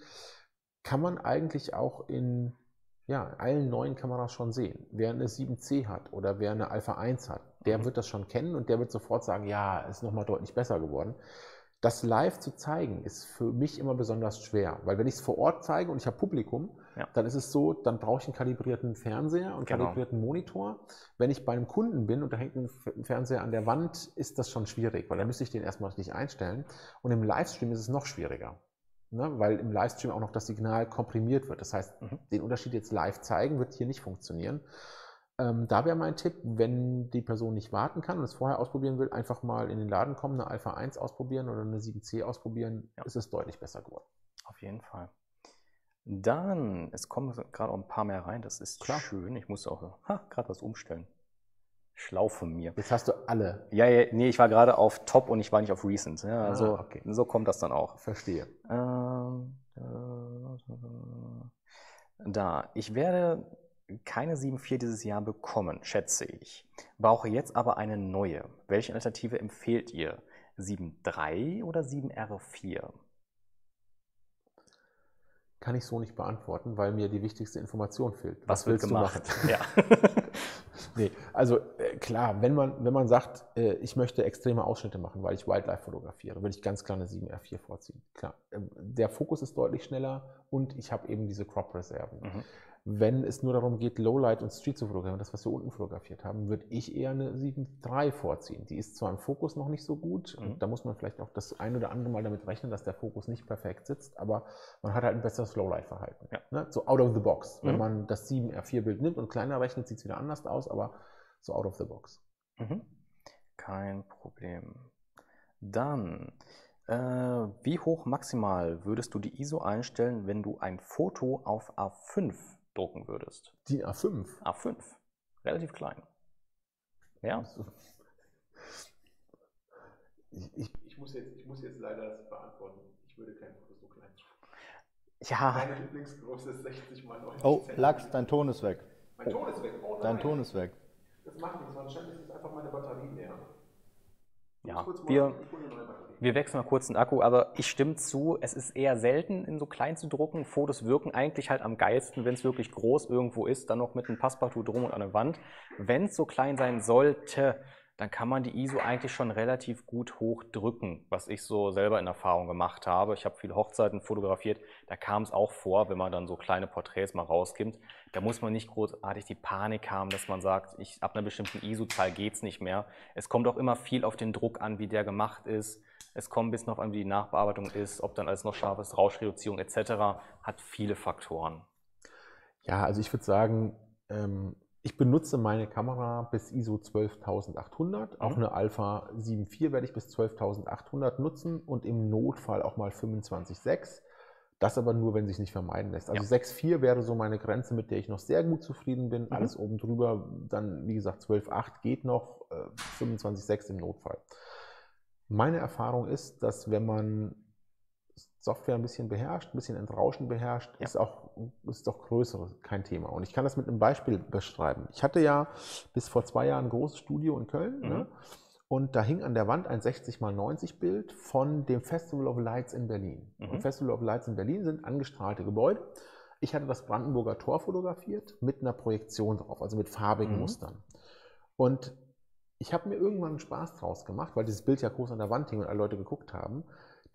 Kann man eigentlich auch in ja, allen neuen Kameras schon sehen. Wer eine sieben C hat oder wer eine Alpha eins hat, der mhm. wird das schon kennen und der wird sofort sagen, ja, ist nochmal deutlich besser geworden. Das live zu zeigen, ist für mich immer besonders schwer, weil wenn ich es vor Ort zeige und ich habe Publikum, ja. dann ist es so, dann brauche ich einen kalibrierten Fernseher und genau. kalibrierten Monitor. Wenn ich bei einem Kunden bin und da hängt ein Fernseher an der Wand, ist das schon schwierig, weil dann müsste ich den erstmal richtig einstellen. Und im Livestream ist es noch schwieriger. Ne, weil im Livestream auch noch das Signal komprimiert wird. Das heißt, mhm. den Unterschied jetzt live zeigen, wird hier nicht funktionieren. Ähm, da wäre mein Tipp, wenn die Person nicht warten kann und es vorher ausprobieren will, einfach mal in den Laden kommen, eine Alpha eins ausprobieren oder eine sieben C ausprobieren, ja. ist es deutlich besser geworden. Auf jeden Fall. Dann, es kommen gerade auch ein paar mehr rein, das ist Klar. schön. Ich muss auch gerade was umstellen. schlau von mir. Jetzt hast du alle. Ja, ja, nee, ich war gerade auf Top und ich war nicht auf Recent. Ja, also ah, okay. So kommt das dann auch. Verstehe. Ähm, äh, da, ich werde keine sieben vier dieses Jahr bekommen, schätze ich. Brauche jetzt aber eine neue. Welche Alternative empfehlt ihr? sieben drei oder sieben R vier? Kann ich so nicht beantworten, weil mir die wichtigste Information fehlt. Was, Was wird gemacht? Ja. Nee, also äh, klar, wenn man, wenn man sagt, äh, ich möchte extreme Ausschnitte machen, weil ich Wildlife fotografiere, würde ich ganz klar eine sieben R vier vorziehen. Klar, äh, der Fokus ist deutlich schneller und ich habe eben diese Crop-Reserven. Mhm. Wenn es nur darum geht, Lowlight und Street zu fotografieren, das, was wir unten fotografiert haben, würde ich eher eine sieben drei vorziehen. Die ist zwar im Fokus noch nicht so gut, mhm. und da muss man vielleicht auch das ein oder andere Mal damit rechnen, dass der Fokus nicht perfekt sitzt, aber man hat halt ein besseres Lowlight-Verhalten. Ja. Ne? So out of the box. Mhm. Wenn man das sieben R vier Bild nimmt und kleiner rechnet, sieht es wieder anders aus, aber so out of the box. Mhm. Kein Problem. Dann... Wie hoch maximal würdest du die I S O einstellen, wenn du ein Foto auf A fünf drucken würdest? Die A fünf? A fünf. Relativ klein. Ja. Ich, ich, ich, muss, jetzt, ich muss jetzt leider das beantworten. Ich würde kein Foto so klein drucken. Ja. Meine Lieblingsgröße ist sechzig mal neunzig. Oh, Lachs, dein Ton ist weg. Mein Ton ist weg? Oh nein. Dein Ton ist weg. Das macht nichts. Wahrscheinlich ist einfach meine Batterie leer. Ja, wir, wir wechseln mal kurz den Akku, aber ich stimme zu, es ist eher selten, in so klein zu drucken. Fotos wirken eigentlich halt am geilsten, wenn es wirklich groß irgendwo ist, dann noch mit einem Passepartout drum und an der Wand. Wenn es so klein sein sollte, dann kann man die I S O eigentlich schon relativ gut hochdrücken, was ich so selber in Erfahrung gemacht habe. Ich habe viele Hochzeiten fotografiert, da kam es auch vor, wenn man dann so kleine Porträts mal rausgibt. Da muss man nicht großartig die Panik haben, dass man sagt, ich, ab einer bestimmten I S O-Zahl geht es nicht mehr. Es kommt auch immer viel auf den Druck an, wie der gemacht ist. Es kommt ein bisschen auf an, wie die Nachbearbeitung ist, ob dann alles noch scharf ist, Rauschreduzierung et cetera. Hat viele Faktoren. Ja, also ich würde sagen... Ähm Ich benutze meine Kamera bis I S O zwölftausendachthundert, auch eine Alpha sieben vier werde ich bis zwölftausendachthundert nutzen und im Notfall auch mal fünfundzwanzig sechs, das aber nur, wenn sich nicht vermeiden lässt. Also ja. sechs vier wäre so meine Grenze, mit der ich noch sehr gut zufrieden bin, mhm. alles oben drüber, dann wie gesagt zwölf acht geht noch, äh, fünfundzwanzig sechs im Notfall. Meine Erfahrung ist, dass wenn man Software ein bisschen beherrscht, ein bisschen Entrauschen beherrscht, ja. ist auch ist doch größeres kein Thema. Und ich kann das mit einem Beispiel beschreiben. Ich hatte ja bis vor zwei Jahren ein großes Studio in Köln, mhm. ne? Und da hing an der Wand ein sechzig mal neunzig Bild von dem Festival of Lights in Berlin. Mhm. Und Festival of Lights in Berlin sind angestrahlte Gebäude. Ich hatte das Brandenburger Tor fotografiert mit einer Projektion drauf, also mit farbigen mhm. Mustern. Und ich habe mir irgendwann einen Spaß draus gemacht, weil dieses Bild ja groß an der Wand hing und alle Leute geguckt haben,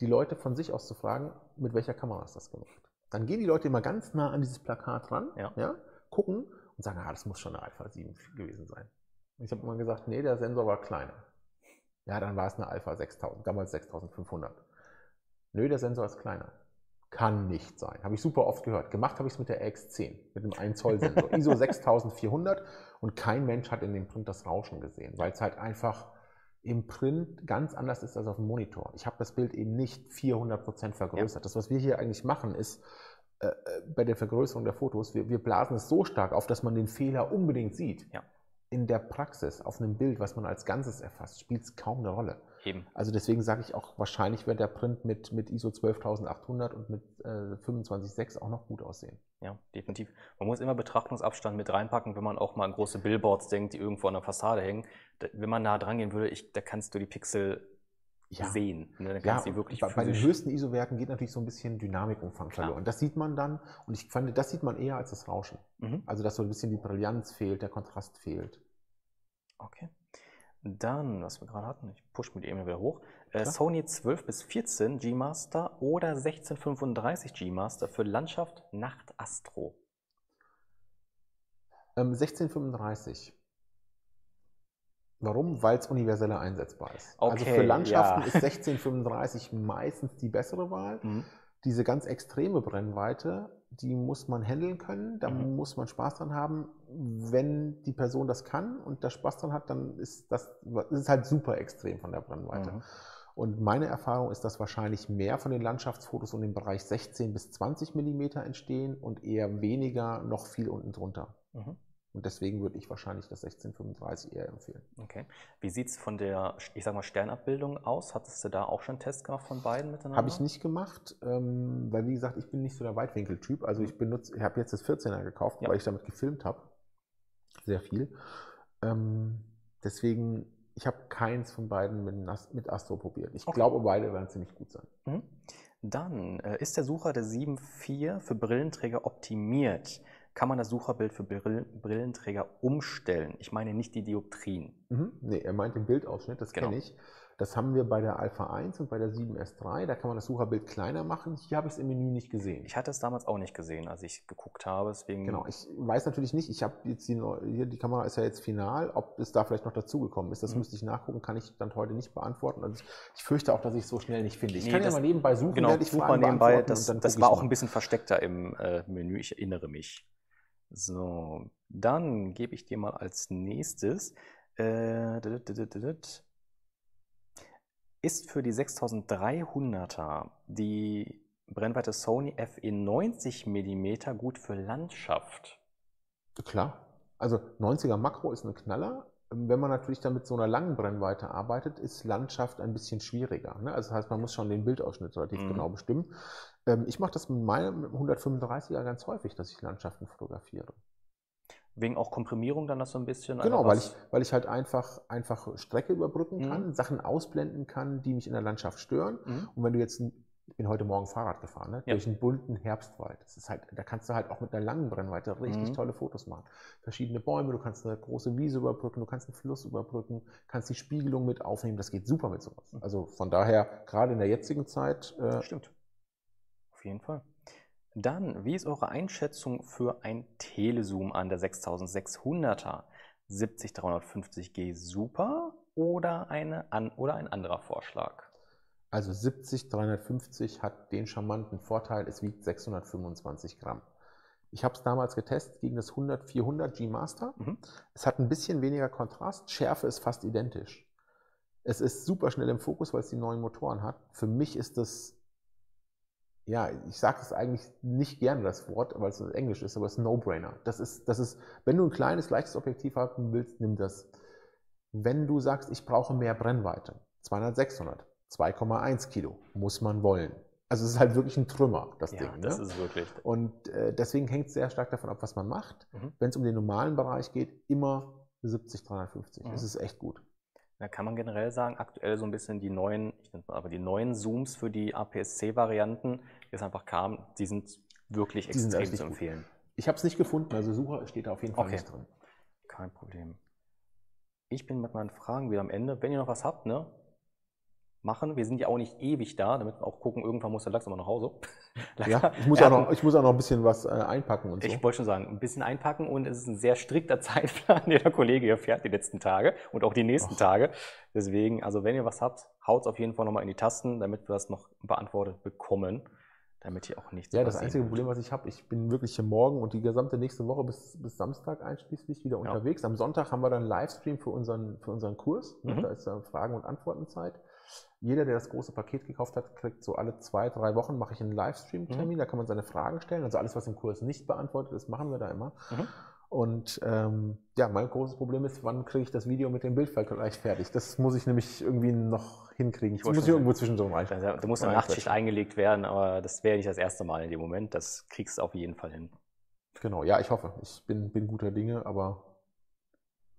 die Leute von sich aus zu fragen, mit welcher Kamera ist das gemacht. Dann gehen die Leute immer ganz nah an dieses Plakat ran, ja. Ja, gucken und sagen, ah, das muss schon eine Alpha sieben gewesen sein. Und ich habe immer gesagt, nee, der Sensor war kleiner. Ja, dann war es eine Alpha sechstausend, damals sechstausendfünfhundert. Nö, der Sensor ist kleiner. Kann nicht sein. Habe ich super oft gehört. Gemacht habe ich es mit der R X zehn, mit einem ein Zoll Sensor, I S O sechstausendvierhundert und kein Mensch hat in dem Print das Rauschen gesehen, weil es halt einfach... im Print ganz anders ist als auf dem Monitor. Ich habe das Bild eben nicht vierhundert Prozent vergrößert. Ja. Das, was wir hier eigentlich machen, ist äh, bei der Vergrößerung der Fotos, wir, wir blasen es so stark auf, dass man den Fehler unbedingt sieht. Ja. In der Praxis, auf einem Bild, was man als Ganzes erfasst, spielt es kaum eine Rolle. Eben. Also deswegen sage ich auch, wahrscheinlich wird der Print mit, mit I S O zwölftausendachthundert und mit äh, fünfundzwanzig sechs auch noch gut aussehen. Ja, definitiv. Man muss immer Betrachtungsabstand mit reinpacken, wenn man auch mal an große Billboards denkt, die irgendwo an der Fassade hängen. Da, wenn man nah dran gehen würde, ich, da kannst du die Pixel ja. sehen. Ne? Dann kannst ja, die wirklich bei, bei den höchsten I S O-Werken geht natürlich so ein bisschen Dynamikumfang verloren. Das sieht man dann, und ich fand, das sieht man eher als das Rauschen. Mhm. Also dass so ein bisschen die Brillanz fehlt, der Kontrast fehlt. Okay. Dann, was wir gerade hatten, ich pushe mir die eben wieder hoch, äh, Sony zwölf bis vierzehn G-Master oder sechzehn fünfunddreißig G-Master für Landschaft, Nacht, Astro? Ähm, sechzehn fünfunddreißig. Warum? Weil es universeller einsetzbar ist. Okay, also für Landschaften ja. ist sechzehn fünfunddreißig meistens die bessere Wahl. Mhm. Diese ganz extreme Brennweite, die muss man handeln können, da mhm. muss man Spaß dran haben. Wenn die Person das kann und da Spaß dran hat, dann ist das, das ist halt super extrem von der Brennweite. Mhm. Und meine Erfahrung ist, dass wahrscheinlich mehr von den Landschaftsfotos in dem Bereich sechzehn bis zwanzig Millimeter entstehen und eher weniger noch viel unten drunter. Mhm. Und deswegen würde ich wahrscheinlich das sechzehn fünfunddreißig eher empfehlen. Okay. Wie sieht es von der, ich sag mal, Sternabbildung aus? Hattest du da auch schon einen Test gemacht von beiden miteinander? Habe ich nicht gemacht, ähm, weil, wie gesagt, ich bin nicht so der Weitwinkeltyp. Also ich benutze, ich habe jetzt das vierzehner gekauft, ja, weil ich damit gefilmt habe. Sehr viel. Ähm, deswegen, ich habe keins von beiden mit, mit Astro probiert. Ich okay. glaube, beide werden ziemlich gut sein. Mhm. Dann äh, ist der Sucher der sieben Punkt vier für Brillenträger optimiert. Kann man das Sucherbild für Brillenträger umstellen? Ich meine nicht die Dioptrien. Mhm. Nee, er meint den Bildausschnitt, das genau. kenne ich. Das haben wir bei der Alpha eins und bei der sieben S drei. Da kann man das Sucherbild kleiner machen. Hier habe ich es im Menü nicht gesehen. Ich hatte es damals auch nicht gesehen, als ich geguckt habe. Deswegen genau, ich weiß natürlich nicht. Ich habe jetzt die, neue, die Kamera ist ja jetzt final, ob es da vielleicht noch dazugekommen ist. Das mhm. müsste ich nachgucken, kann ich dann heute nicht beantworten. Und ich fürchte auch, dass ich es so schnell nicht finde. Ich nee, kann das, ja mal nebenbei suchen. Genau, ich suche mal nebenbei. Das, das war auch ein bisschen versteckter im äh, Menü. Ich erinnere mich. So, dann gebe ich dir mal als nächstes, äh, ist für die sechstausenddreihunderter die Brennweite Sony F E neunzig Millimeter gut für Landschaft? Klar, also neunziger Makro ist ein Knaller. Wenn man natürlich dann mit so einer langen Brennweite arbeitet, ist Landschaft ein bisschen schwieriger. Ne? Also das heißt, man muss schon den Bildausschnitt relativ mhm. genau bestimmen. Ähm, ich mache das mit meinem hundertfünfunddreißiger ganz häufig, dass ich Landschaften fotografiere. Wegen auch Komprimierung dann das so ein bisschen? Genau, weil ich, weil ich halt einfach, einfach Strecke überbrücken kann, mhm. Sachen ausblenden kann, die mich in der Landschaft stören. Mhm. Und wenn du jetzt, ich bin heute Morgen Fahrrad gefahren, ne? ja. durch einen bunten Herbstwald. Das ist halt, da kannst du halt auch mit einer langen Brennweite richtig mhm. tolle Fotos machen. Verschiedene Bäume, du kannst eine große Wiese überbrücken, du kannst einen Fluss überbrücken, kannst die Spiegelung mit aufnehmen. Das geht super mit sowas. Mhm. Also von daher, gerade in der jetzigen Zeit. Äh, Stimmt. Auf jeden Fall. Dann, wie ist eure Einschätzung für ein Telezoom an der sechstausendsechshunderter? siebzig dreihundertfünfzig G super oder, eine, an, oder ein anderer Vorschlag? Also siebzig dreihundertfünfzig hat den charmanten Vorteil, es wiegt sechshundertfünfundzwanzig Gramm. Ich habe es damals getestet gegen das hundert vierhundert G-Master. Mhm. Es hat ein bisschen weniger Kontrast, Schärfe ist fast identisch. Es ist super schnell im Fokus, weil es die neuen Motoren hat. Für mich ist das, ja, ich sage es eigentlich nicht gerne, das Wort, weil es Englisch ist, aber es ist ein No-Brainer. Das ist, das ist, wenn du ein kleines, leichtes Objektiv haben willst, nimm das. Wenn du sagst, ich brauche mehr Brennweite, zweihundert sechshundert, zwei Komma eins Kilo, muss man wollen. Also es ist halt wirklich ein Trümmer, das ja, Ding. Ja, das ne? ist wirklich. Und äh, deswegen hängt es sehr stark davon ab, was man macht. Mhm. Wenn es um den normalen Bereich geht, immer siebzig dreihundertfünfzig. Mhm. Das ist echt gut. Da kann man generell sagen, aktuell so ein bisschen die neuen, ich nenne mal, aber die neuen Zooms für die A P S C-Varianten, die es einfach kamen, die sind wirklich die extrem sind echt zu empfehlen. Gut. Ich habe es nicht gefunden, also Sucher steht da auf jeden Fall okay. nicht drin. Kein Problem. Ich bin mit meinen Fragen wieder am Ende. Wenn ihr noch was habt, ne? machen. Wir sind ja auch nicht ewig da, damit wir auch gucken, irgendwann muss der Lachs immer nach Hause. Ja, ich, muss auch noch, ich muss auch noch ein bisschen was äh, einpacken und so. Ich wollte schon sagen, ein bisschen einpacken und es ist ein sehr strikter Zeitplan, den der Kollege hier fährt die letzten Tage und auch die nächsten Och. Tage. Deswegen, also wenn ihr was habt, haut es auf jeden Fall nochmal in die Tasten, damit wir das noch beantwortet bekommen, damit hier auch nichts Ja, das einzige Problem, was ich habe, ich bin wirklich hier morgen und die gesamte nächste Woche bis, bis Samstag einschließlich wieder ja. unterwegs. Am Sonntag haben wir dann einen Livestream für unseren, für unseren Kurs, mhm. da ist dann Fragen- und Antwortenzeit. Jeder, der das große Paket gekauft hat, kriegt so alle zwei, drei Wochen, mache ich einen Livestream-Termin, mhm. da kann man seine Fragen stellen. Also alles, was im Kurs nicht beantwortet ist, machen wir da immer. Mhm. Und ähm, ja, mein großes Problem ist, wann kriege ich das Video mit dem Bildvergleich fertig? Das muss ich nämlich irgendwie noch hinkriegen. Das muss ich irgendwo zwischendrin reichen. Da, da muss eine Nachtschicht eingelegt werden, aber das wäre nicht das erste Mal in dem Moment. Das kriegst du auf jeden Fall hin. Genau, ja, ich hoffe. Ich bin, bin guter Dinge, aber...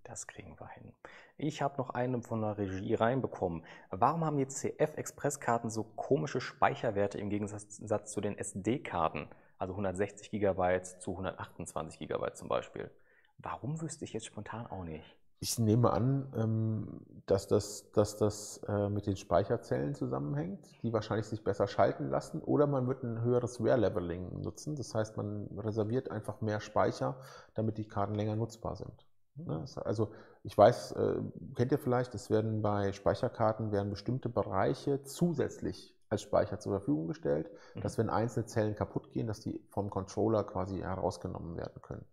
Das kriegen wir hin. Ich habe noch einen von der Regie reinbekommen. Warum haben die C F-Express-Karten so komische Speicherwerte im Gegensatz zu den S D-Karten? Also hundertsechzig Gigabyte zu hundertachtundzwanzig Gigabyte zum Beispiel. Warum wüsste ich jetzt spontan auch nicht? Ich nehme an, dass das, dass das mit den Speicherzellen zusammenhängt, die wahrscheinlich sich besser schalten lassen. Oder man wird ein höheres Wear-Leveling nutzen. Das heißt, man reserviert einfach mehr Speicher, damit die Karten länger nutzbar sind. Also ich weiß, kennt ihr vielleicht, es werden bei Speicherkarten werden bestimmte Bereiche zusätzlich als Speicher zur Verfügung gestellt, mhm. dass wenn einzelne Zellen kaputt gehen, dass die vom Controller quasi herausgenommen werden können.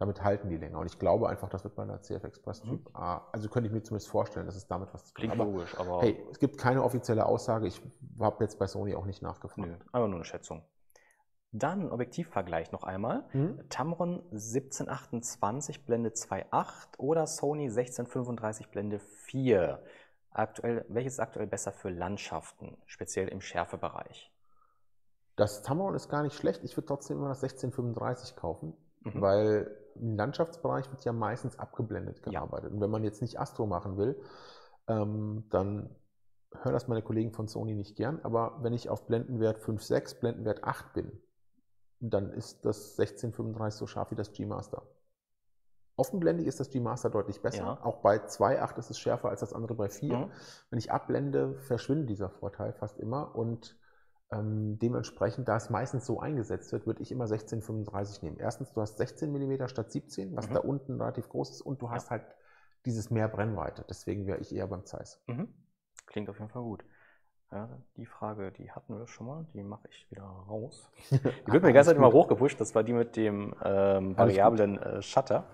Damit halten die länger. Und ich glaube einfach, das wird bei einer C F-Express-Typ mhm. A, also könnte ich mir zumindest vorstellen, dass es damit was zu tun hat. Klingt logisch, aber... Hey, es gibt keine offizielle Aussage, ich habe jetzt bei Sony auch nicht nachgefragt. Nö, aber nur eine Schätzung. Dann Objektivvergleich noch einmal. Mhm. Tamron siebzehn achtundzwanzig Blende zwei Komma acht oder Sony sechzehn fünfunddreißig Blende vier. Aktuell, welches ist aktuell besser für Landschaften, speziell im Schärfebereich? Das Tamron ist gar nicht schlecht. Ich würde trotzdem immer das sechzehn fünfunddreißig kaufen, mhm. weil im Landschaftsbereich wird ja meistens abgeblendet gearbeitet. Ja. Und wenn man jetzt nicht Astro machen will, ähm, dann hören das meine Kollegen von Sony nicht gern. Aber wenn ich auf Blendenwert fünf Komma sechs, Blendenwert acht bin, dann ist das sechzehn fünfunddreißig so scharf wie das G-Master. Offenblendig ist das G-Master deutlich besser. Ja. Auch bei zwei Komma acht ist es schärfer als das andere bei vier. Mhm. Wenn ich abblende, verschwindet dieser Vorteil fast immer. Und ähm, dementsprechend, da es meistens so eingesetzt wird, würde ich immer sechzehn fünfunddreißig nehmen. Erstens, du hast sechzehn Millimeter statt siebzehn, was mhm. da unten relativ groß ist. Und du hast ja. halt dieses mehr Brennweite. Deswegen wäre ich eher beim Zeiss. Mhm. Klingt auf jeden Fall gut. Ja, die Frage, die hatten wir schon mal, die mache ich wieder raus. Die wird mir die ganze Zeit immer hochgepusht, das war die mit dem ähm, variablen äh, Shutter.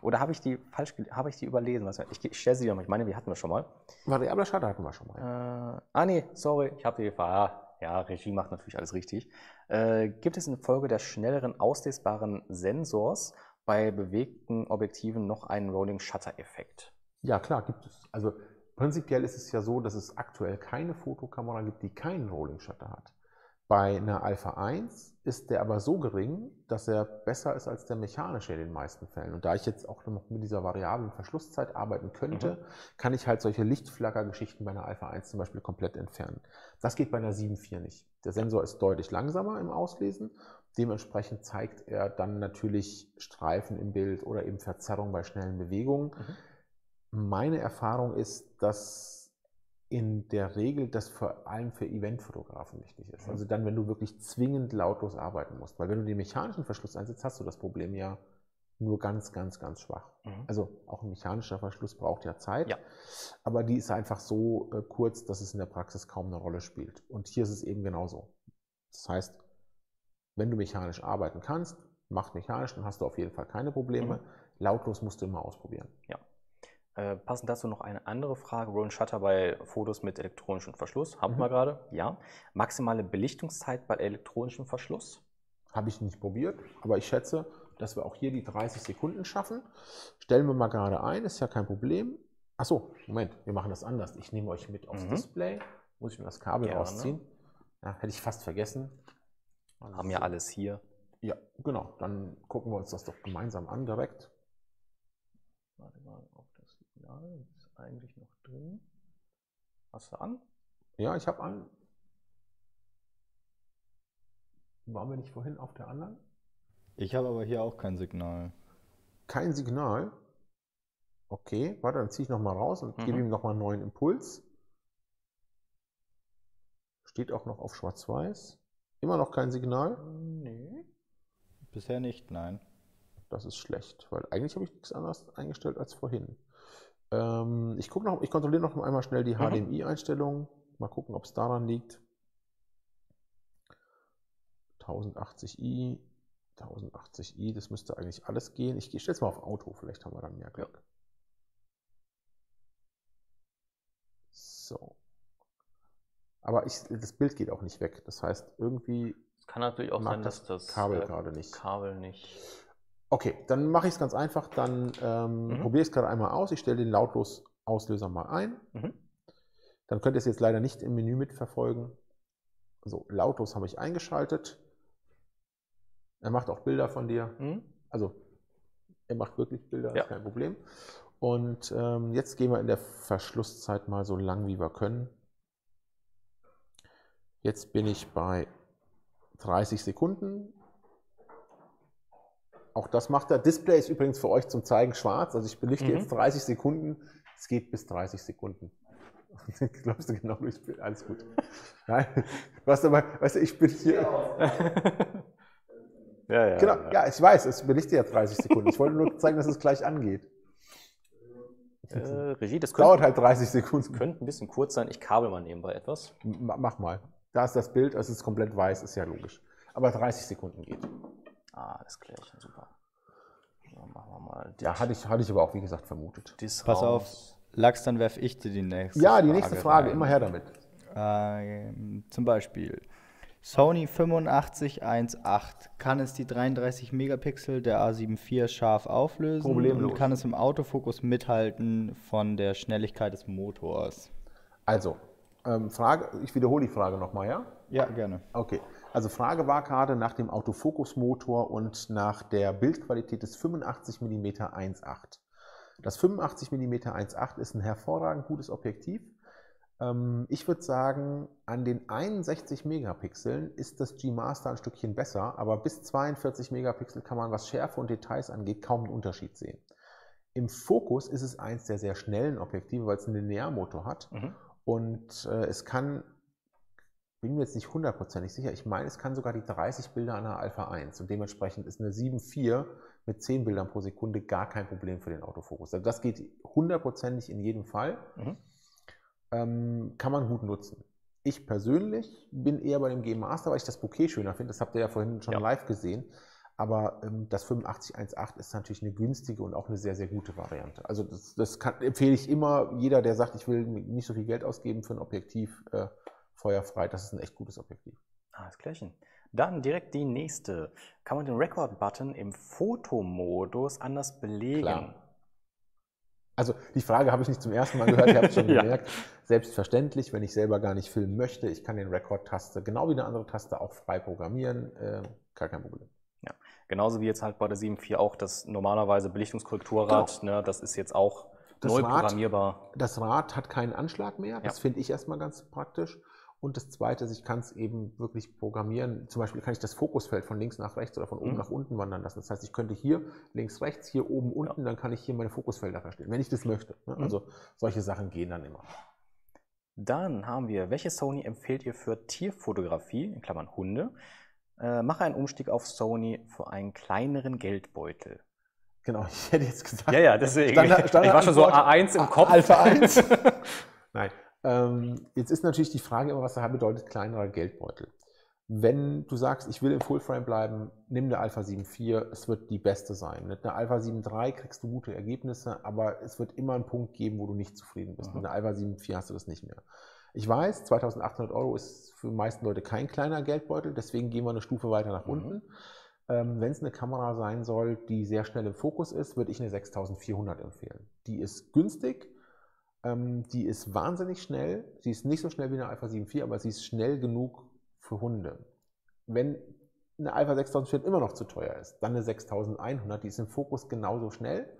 Oder habe ich die falsch, habe ich die überlesen? Ich, ich stelle sie wieder mal, ich meine, die hatten wir schon mal. Variabler Shutter hatten wir schon mal. Äh, ah nee, sorry, ich habe die Gefahr. Ja, Regie macht natürlich alles richtig. Äh, gibt es infolge der schnelleren auslesbaren Sensors bei bewegten Objektiven noch einen Rolling Shutter-Effekt? Ja klar, gibt es. Also prinzipiell ist es ja so, dass es aktuell keine Fotokamera gibt, die keinen Rolling Shutter hat. Bei einer Alpha eins ist der aber so gering, dass er besser ist als der mechanische in den meisten Fällen. Und da ich jetzt auch noch mit dieser variablen Verschlusszeit arbeiten könnte, mhm. kann ich halt solche Lichtflackergeschichten bei einer Alpha eins zum Beispiel komplett entfernen. Das geht bei einer sieben Komma vier nicht. Der Sensor ist deutlich langsamer im Auslesen. Dementsprechend zeigt er dann natürlich Streifen im Bild oder eben Verzerrung bei schnellen Bewegungen. Mhm. Meine Erfahrung ist, dass in der Regel das vor allem für Eventfotografen wichtig ist. Also dann, wenn du wirklich zwingend lautlos arbeiten musst. Weil wenn du den mechanischen Verschluss einsetzt, hast du das Problem ja nur ganz, ganz, ganz schwach. Mhm. Also auch ein mechanischer Verschluss braucht ja Zeit, ja. aber die ist einfach so äh, kurz, dass es in der Praxis kaum eine Rolle spielt. Und hier ist es eben genauso. Das heißt, wenn du mechanisch arbeiten kannst, mach mechanisch, dann hast du auf jeden Fall keine Probleme. Mhm. Lautlos musst du immer ausprobieren. Ja. Äh, passend dazu noch eine andere Frage. Rolling Shutter bei Fotos mit elektronischem Verschluss. Haben mhm. wir gerade? Ja. Maximale Belichtungszeit bei elektronischem Verschluss? Habe ich nicht probiert, aber ich schätze, dass wir auch hier die dreißig Sekunden schaffen. Stellen wir mal gerade ein, ist ja kein Problem. Achso, Moment, wir machen das anders. Ich nehme euch mit aufs mhm. Display. Muss ich mir das Kabel Gerne. rausziehen? Ja, hätte ich fast vergessen. Also haben ja alles hier. Ja, genau. Dann gucken wir uns das doch gemeinsam an direkt. Warte mal. Ja, ist eigentlich noch drin. Hast du an? Ja, ich habe an. Waren wir nicht vorhin auf der anderen? Ich habe aber hier auch kein Signal. Kein Signal? Okay, warte, dann ziehe ich nochmal raus und mhm. gebe ihm nochmal einen neuen Impuls. Steht auch noch auf Schwarz-Weiß. Immer noch kein Signal? Nee. Bisher nicht, nein. Das ist schlecht, weil eigentlich habe ich nichts anderes eingestellt als vorhin. Ich gucke noch, ich kontrolliere noch einmal schnell die H D M I-Einstellungen. Mal gucken, ob es daran liegt. tausendachtzig i, tausendachtzig i, das müsste eigentlich alles gehen. Ich stelle es mal auf Auto, vielleicht haben wir dann mehr Glück. So. Aber ich, das Bild geht auch nicht weg. Das heißt, irgendwie kann natürlich auch sein, dass das Kabel gerade nicht. Kabel nicht. Okay, dann mache ich es ganz einfach, dann ähm, mhm. probiere ich es gerade einmal aus. Ich stelle den lautlos Auslöser mal ein. Mhm. Dann könnt ihr es jetzt leider nicht im Menü mitverfolgen. So, lautlos habe ich eingeschaltet. Er macht auch Bilder von dir. Mhm. Also, er macht wirklich Bilder, ja. ist kein Problem. Und ähm, jetzt gehen wir in der Verschlusszeit mal so lang, wie wir können. Jetzt bin ich bei dreißig Sekunden. Auch das macht er. Display ist übrigens für euch zum Zeigen schwarz. Also ich belichte mhm. jetzt dreißig Sekunden. Es geht bis dreißig Sekunden. Glaubst du genau, ich bin alles gut. Nein, was aber, weißt du, ich bin hier. Ja, ja. Genau, ja, ich weiß, es belichtet ja dreißig Sekunden. Ich wollte nur zeigen, dass es gleich angeht. Äh, Regie, das könnte, dauert halt dreißig Sekunden. Könnte ein bisschen kurz sein. Ich kabel mal nebenbei etwas. M mach mal. Da ist das Bild, es ist komplett weiß, ist ja logisch. Aber dreißig Sekunden geht. Ah, das Klärchen, super. Dann machen wir mal. Ja, hatte ich, hatte ich aber auch, wie gesagt, vermutet. Dies Pass auf, Lachs, dann werfe ich dir die nächste Frage. Ja, die Frage nächste Frage, rein. Immer her damit. Äh, zum Beispiel, Sony fünfundachtzig achtzehn kann es die dreiunddreißig Megapixel der A sieben vier scharf auflösen. Problemlos. Und kann es im Autofokus mithalten von der Schnelligkeit des Motors. Also, ähm, Frage, ich wiederhole die Frage nochmal, ja? Ja, gerne. Okay, also Frage war gerade nach dem Autofokusmotor und nach der Bildqualität des fünfundachtzig Millimeter eins Komma acht. Das fünfundachtzig Millimeter eins Komma acht ist ein hervorragend gutes Objektiv. Ich würde sagen, an den einundsechzig Megapixeln ist das G-Master ein Stückchen besser, aber bis zweiundvierzig Megapixel kann man, was Schärfe und Details angeht, kaum einen Unterschied sehen. Im Fokus ist es eins der sehr schnellen Objektive, weil es einen Linearmotor hat. Mhm. Und äh, es kann, bin mir jetzt nicht hundertprozentig sicher, ich meine, es kann sogar die dreißig Bilder einer Alpha eins. Und dementsprechend ist eine sieben vier mit zehn Bildern pro Sekunde gar kein Problem für den Autofokus. Also das geht hundertprozentig in jedem Fall. Mhm. Kann man gut nutzen. Ich persönlich bin eher bei dem G-Master, weil ich das Bouquet schöner finde. Das habt ihr ja vorhin schon ja. live gesehen. Aber ähm, das fünfundachtzig achtzehn ist natürlich eine günstige und auch eine sehr, sehr gute Variante. Also das, das kann, empfehle ich immer. Jeder, der sagt, ich will nicht so viel Geld ausgeben für ein Objektiv, äh, feuerfrei. Das ist ein echt gutes Objektiv. Alles klärchen. Dann direkt die nächste. Kann man den Record-Button im Fotomodus anders belegen? Klar. Also die Frage habe ich nicht zum ersten Mal gehört, ihr habt es schon gemerkt. Ja. Selbstverständlich, wenn ich selber gar nicht filmen möchte, ich kann den Record-Taste, genau wie eine andere Taste, auch frei programmieren, äh, gar kein Problem. Ja, genauso wie jetzt halt bei der sieben vier auch das normalerweise Belichtungskorrekturrad, genau. ne, das ist jetzt auch das neu Rad, programmierbar. Das Rad hat keinen Anschlag mehr, das ja. finde ich erstmal ganz praktisch. Und das Zweite ist, ich kann es eben wirklich programmieren. Zum Beispiel kann ich das Fokusfeld von links nach rechts oder von oben mhm. nach unten wandern lassen. Das heißt, ich könnte hier links, rechts, hier oben, unten, ja. dann kann ich hier meine Fokusfelder verstellen, wenn ich das möchte. Also mhm. solche Sachen gehen dann immer. Dann haben wir, welche Sony empfehlt ihr für Tierfotografie, in Klammern Hunde? Äh, mache einen Umstieg auf Sony für einen kleineren Geldbeutel. Genau, ich hätte jetzt gesagt. Ja, ja, deswegen. Standard, Standard ich war schon so A eins im Kopf. Alpha eins. Nein. Jetzt ist natürlich die Frage immer, was bedeutet kleinerer Geldbeutel. Wenn du sagst, ich will im Fullframe bleiben, nimm eine Alpha sieben vier, es wird die beste sein. Mit einer Alpha sieben drei kriegst du gute Ergebnisse, aber es wird immer einen Punkt geben, wo du nicht zufrieden bist. Mhm. Mit einer Alpha sieben vier hast du das nicht mehr. Ich weiß, zweitausendachthundert Euro ist für die meisten Leute kein kleiner Geldbeutel, deswegen gehen wir eine Stufe weiter nach mhm. unten. Wenn es eine Kamera sein soll, die sehr schnell im Fokus ist, würde ich eine sechstausendvierhundert empfehlen. Die ist günstig. Die ist wahnsinnig schnell, sie ist nicht so schnell wie eine Alpha sieben vier, aber sie ist schnell genug für Hunde. Wenn eine Alpha sechstausendvierhundert immer noch zu teuer ist, dann eine sechstausendeinhundert, die ist im Fokus genauso schnell,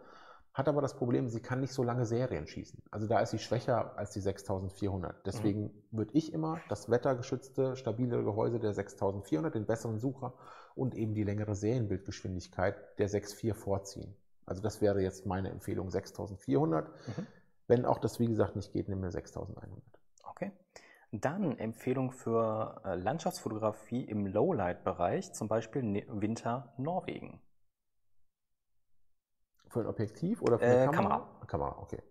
hat aber das Problem, sie kann nicht so lange Serien schießen. Also da ist sie schwächer als die sechstausendvierhundert. Deswegen mhm. würde ich immer das wettergeschützte, stabile Gehäuse der sechstausendvierhundert, den besseren Sucher und eben die längere Serienbildgeschwindigkeit der sechs vier vorziehen. Also das wäre jetzt meine Empfehlung, sechstausendvierhundert. Mhm. Wenn auch das, wie gesagt, nicht geht, nehmen wir sechstausendeinhundert. Okay. Dann Empfehlung für Landschaftsfotografie im Lowlight-Bereich, zum Beispiel Winter Norwegen. Für ein Objektiv oder für eine äh, Kamera? Kamera? Kamera, okay.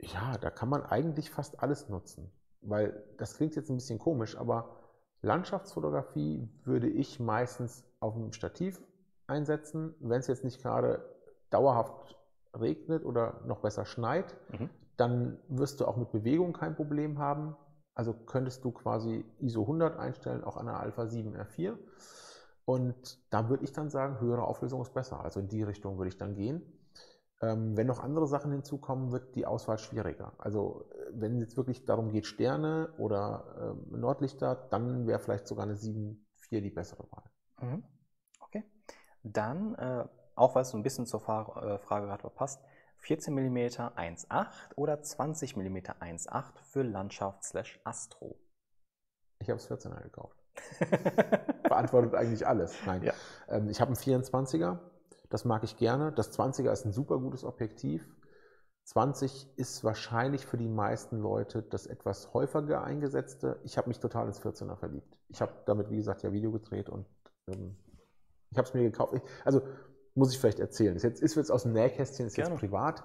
Ja, da kann man eigentlich fast alles nutzen, weil das klingt jetzt ein bisschen komisch, aber Landschaftsfotografie würde ich meistens auf dem Stativ einsetzen, wenn es jetzt nicht gerade dauerhaft regnet oder noch besser schneit, mhm. dann wirst du auch mit Bewegung kein Problem haben. Also könntest du quasi ISO hundert einstellen, auch an der Alpha sieben R vier. Und da würde ich dann sagen, höhere Auflösung ist besser. Also in die Richtung würde ich dann gehen. Ähm, wenn noch andere Sachen hinzukommen, wird die Auswahl schwieriger. Also wenn es jetzt wirklich darum geht, Sterne oder ähm, Nordlichter, dann wäre vielleicht sogar eine sieben vier die bessere Wahl. Mhm. Okay. Dann äh auch weil es so ein bisschen zur Frage gerade passt, vierzehn Millimeter eins Komma acht oder zwanzig Millimeter eins Komma acht für Landschaft slash Astro? Ich habe es vierzehner gekauft. Beantwortet eigentlich alles. Nein. Ja. Ähm, ich habe einen vierundzwanziger, das mag ich gerne. Das zwanziger ist ein super gutes Objektiv. zwanzig ist wahrscheinlich für die meisten Leute das etwas häufiger eingesetzte. Ich habe mich total ins vierzehner verliebt. Ich habe damit, wie gesagt, ja Video gedreht und ähm, ich habe es mir gekauft. Ich, also muss ich vielleicht erzählen. Das jetzt ist jetzt aus dem Nähkästchen, ist Gerne. Jetzt privat.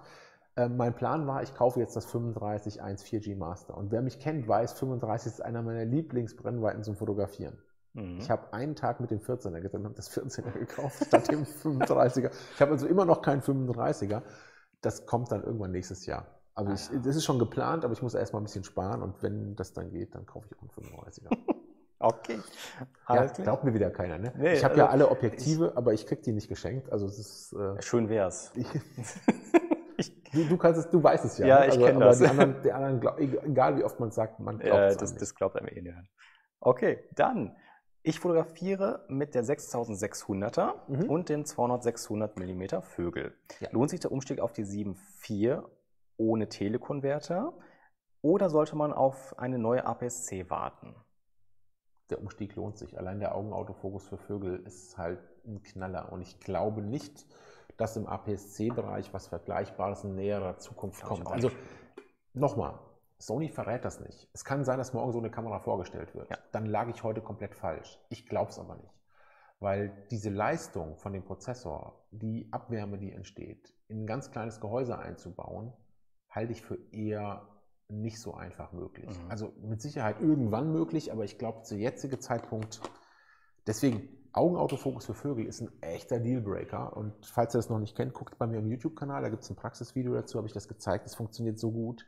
Äh, mein Plan war, ich kaufe jetzt das fünfunddreißig eins Komma vier G-Master. Und wer mich kennt, weiß, fünfunddreißig ist einer meiner Lieblingsbrennweiten zum Fotografieren. Mhm. Ich habe einen Tag mit dem vierzehner gedreht und habe das vierzehner gekauft statt dem fünfunddreißiger. Ich habe also immer noch keinen fünfunddreißiger. Das kommt dann irgendwann nächstes Jahr. Also ich, das ist schon geplant, aber ich muss erstmal ein bisschen sparen und wenn das dann geht, dann kaufe ich auch einen fünfunddreißiger. Okay. Ja, glaubt mir wieder keiner, ne? Nee, ich habe also, ja alle Objektive, ich, aber ich krieg die nicht geschenkt. Also es ist äh, schön wär's. du, du kannst es, du weißt es ja. Ja, ich also, kenne das. Die anderen, die anderen glaub, egal wie oft man sagt, man glaubt äh, es das, das glaubt einem eh nicht. Okay, dann. Ich fotografiere mit der sechstausendsechshunderter mhm. und dem zweihundert sechshundert Millimeter Vögel. Ja. Lohnt sich der Umstieg auf die sieben Komma vier ohne Telekonverter oder sollte man auf eine neue A P S C warten? Der Umstieg lohnt sich. Allein der Augenautofokus für Vögel ist halt ein Knaller. Und ich glaube nicht, dass im A P S C-Bereich was Vergleichbares in näherer Zukunft kommt. Also nochmal, Sony verrät das nicht. Es kann sein, dass morgen so eine Kamera vorgestellt wird. Ja. Dann lag ich heute komplett falsch. Ich glaube es aber nicht. Weil diese Leistung von dem Prozessor, die Abwärme, die entsteht, in ein ganz kleines Gehäuse einzubauen, halte ich für eher nicht so einfach möglich. Mhm. Also mit Sicherheit irgendwann möglich, aber ich glaube, zu jetzigen Zeitpunkt, deswegen Augenautofokus für Vögel ist ein echter Dealbreaker. Und falls ihr das noch nicht kennt, guckt bei mir im YouTube-Kanal, da gibt es ein Praxisvideo dazu, habe ich das gezeigt, es funktioniert so gut.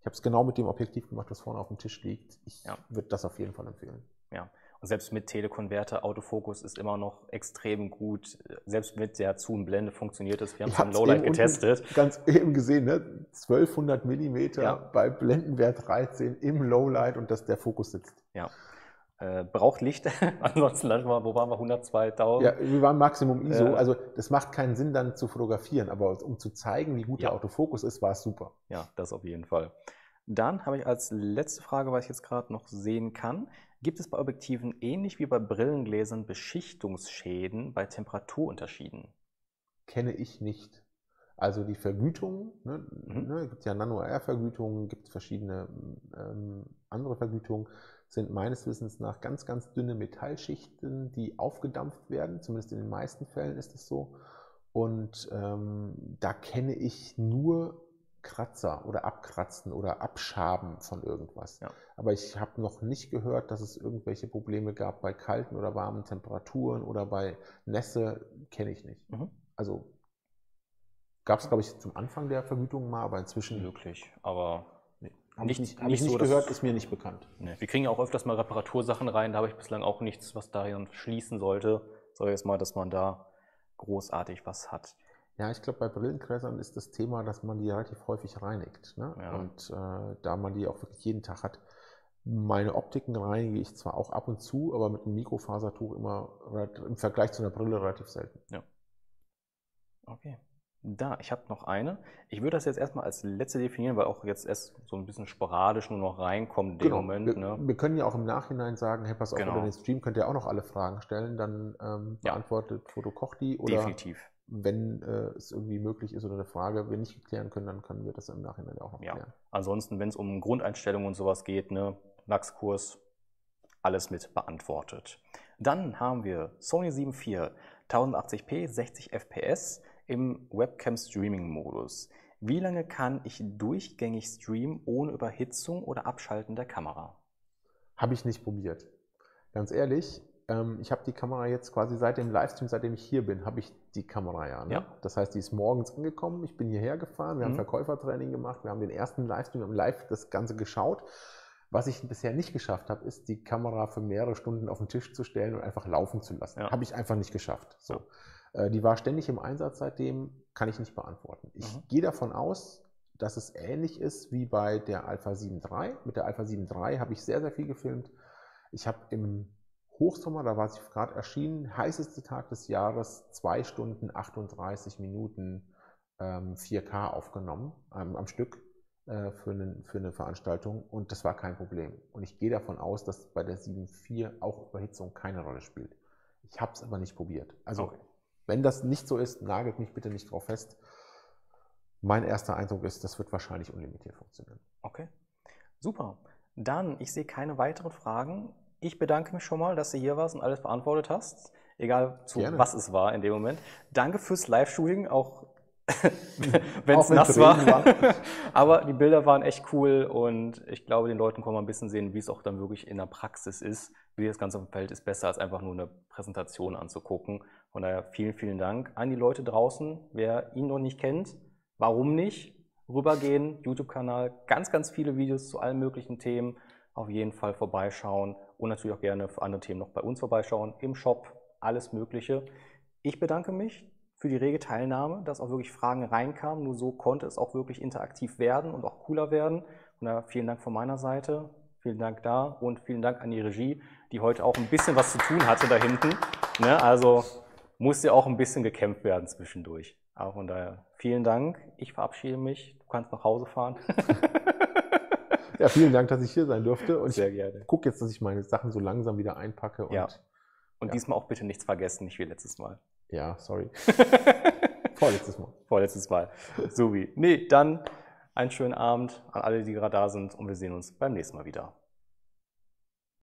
Ich habe es genau mit dem Objektiv gemacht, das vorne auf dem Tisch liegt. Ich ja. würde das auf jeden Fall empfehlen. Ja, und selbst mit Telekonverter, Autofokus ist immer noch extrem gut. Selbst mit der Zoom-Blende funktioniert es. Wir haben es am Lowlight getestet. Ganz eben gesehen, ne? zwölfhundert Millimeter ja. bei Blendenwert dreizehn im Lowlight und dass der Fokus sitzt. Ja. Äh, braucht Licht, ansonsten landen wir, wo waren wir, hundertzweitausend? Ja, wir waren Maximum I S O, äh, also das macht keinen Sinn dann zu fotografieren, aber um zu zeigen, wie gut ja. der Autofokus ist, war es super. Ja, das auf jeden Fall. Dann habe ich als letzte Frage, was ich jetzt gerade noch sehen kann, gibt es bei Objektiven ähnlich wie bei Brillengläsern Beschichtungsschäden bei Temperaturunterschieden? Kenne ich nicht. Also die Vergütungen, ne, mhm. ne, es gibt ja Nano-R-Vergütungen, gibt verschiedene ähm, andere Vergütungen, sind meines Wissens nach ganz, ganz dünne Metallschichten, die aufgedampft werden. Zumindest in den meisten Fällen ist es so. Und ähm, da kenne ich nur Kratzer oder Abkratzen oder Abschaben von irgendwas. Ja. Aber ich habe noch nicht gehört, dass es irgendwelche Probleme gab bei kalten oder warmen Temperaturen oder bei Nässe. Kenne ich nicht. Mhm. Also gab es, glaube ich, zum Anfang der Vergütung mal, aber inzwischen möglich. Aber Habe ich nicht, hab nicht, ich nicht so gehört, ist mir nicht bekannt. Nee. Wir kriegen ja auch öfters mal Reparatursachen rein, da habe ich bislang auch nichts, was darin schließen sollte. Sag jetzt mal, dass man da großartig was hat. Ja, ich glaube, bei Brillengläsern ist das Thema, dass man die relativ häufig reinigt. Ne? Ja. Und äh, da man die auch wirklich jeden Tag hat. Meine Optiken reinige ich zwar auch ab und zu, aber mit einem Mikrofasertuch immer im Vergleich zu einer Brille relativ selten. Ja. Okay. Da, ich habe noch eine. Ich würde das jetzt erstmal als letzte definieren, weil auch jetzt erst so ein bisschen sporadisch nur noch reinkommt in dem Moment. Wir, ne? wir können ja auch im Nachhinein sagen, hey, pass auf, genau. unter den Stream könnt ihr auch noch alle Fragen stellen, dann ähm, ja. beantwortet Foto-Koch die oder definitiv. Wenn äh, es irgendwie möglich ist oder eine Frage wir nicht klären können, dann können wir das im Nachhinein auch noch ja. klären. Ansonsten, wenn es um Grundeinstellungen und sowas geht, ne, Lachskurs, alles mit beantwortet. Dann haben wir Sony sieben vier, tausendachtzig p, sechzig F P S, im Webcam-Streaming-Modus. Wie lange kann ich durchgängig streamen ohne Überhitzung oder Abschalten der Kamera? Habe ich nicht probiert. Ganz ehrlich, ich habe die Kamera jetzt quasi seit dem Livestream, seitdem ich hier bin, habe ich die Kamera ja, ne? ja. Das heißt, die ist morgens angekommen, ich bin hierher gefahren, wir mhm. haben Verkäufertraining gemacht, wir haben den ersten Livestream, wir haben live das Ganze geschaut. Was ich bisher nicht geschafft habe, ist, die Kamera für mehrere Stunden auf den Tisch zu stellen und einfach laufen zu lassen. Ja. Habe ich einfach nicht geschafft. So. Ja. Die war ständig im Einsatz seitdem, kann ich nicht beantworten. Ich mhm. gehe davon aus, dass es ähnlich ist wie bei der Alpha sieben drei. Mit der Alpha sieben drei habe ich sehr, sehr viel gefilmt. Ich habe im Hochsommer, da war sie gerade erschienen, heißeste Tag des Jahres, zwei Stunden achtunddreißig Minuten ähm, vier K aufgenommen ähm, am Stück äh, für, einen, für eine Veranstaltung und das war kein Problem. Und ich gehe davon aus, dass bei der sieben vier auch Überhitzung keine Rolle spielt. Ich habe es aber nicht probiert. Also okay. Wenn das nicht so ist, nagelt mich bitte nicht drauf fest. Mein erster Eindruck ist, das wird wahrscheinlich unlimitiert funktionieren. Okay, super. Dann, ich sehe keine weiteren Fragen. Ich bedanke mich schon mal, dass du hier warst und alles beantwortet hast. Egal, zu Gerne. Was es war in dem Moment. Danke fürs Live-Shooting, auch wenn es nass war. war. Aber die Bilder waren echt cool und ich glaube, den Leuten kann man ein bisschen sehen, wie es auch dann wirklich in der Praxis ist. Wie das Ganze auf dem Feld ist, besser als einfach nur eine Präsentation anzugucken. Von daher vielen, vielen Dank an die Leute draußen. Wer ihn noch nicht kennt, warum nicht? rübergehen, YouTube-Kanal, ganz, ganz viele Videos zu allen möglichen Themen. Auf jeden Fall vorbeischauen und natürlich auch gerne für andere Themen noch bei uns vorbeischauen, im Shop, alles Mögliche. Ich bedanke mich für die rege Teilnahme, dass auch wirklich Fragen reinkamen. Nur so konnte es auch wirklich interaktiv werden und auch cooler werden. Und da vielen Dank von meiner Seite, vielen Dank da und vielen Dank an die Regie, die heute auch ein bisschen was zu tun hatte da hinten. Ne? Also musste auch ein bisschen gekämpft werden zwischendurch. Aber von daher vielen Dank. Ich verabschiede mich. Du kannst nach Hause fahren. Ja, vielen Dank, dass ich hier sein durfte. Und sehr gerne. Ich gucke jetzt, dass ich meine Sachen so langsam wieder einpacke. Und, ja. und ja. diesmal auch bitte nichts vergessen, nicht wie letztes Mal. Ja, sorry. Vorletztes Mal. Vorletztes Mal. So wie. Nee, dann einen schönen Abend an alle, die gerade da sind. Und wir sehen uns beim nächsten Mal wieder.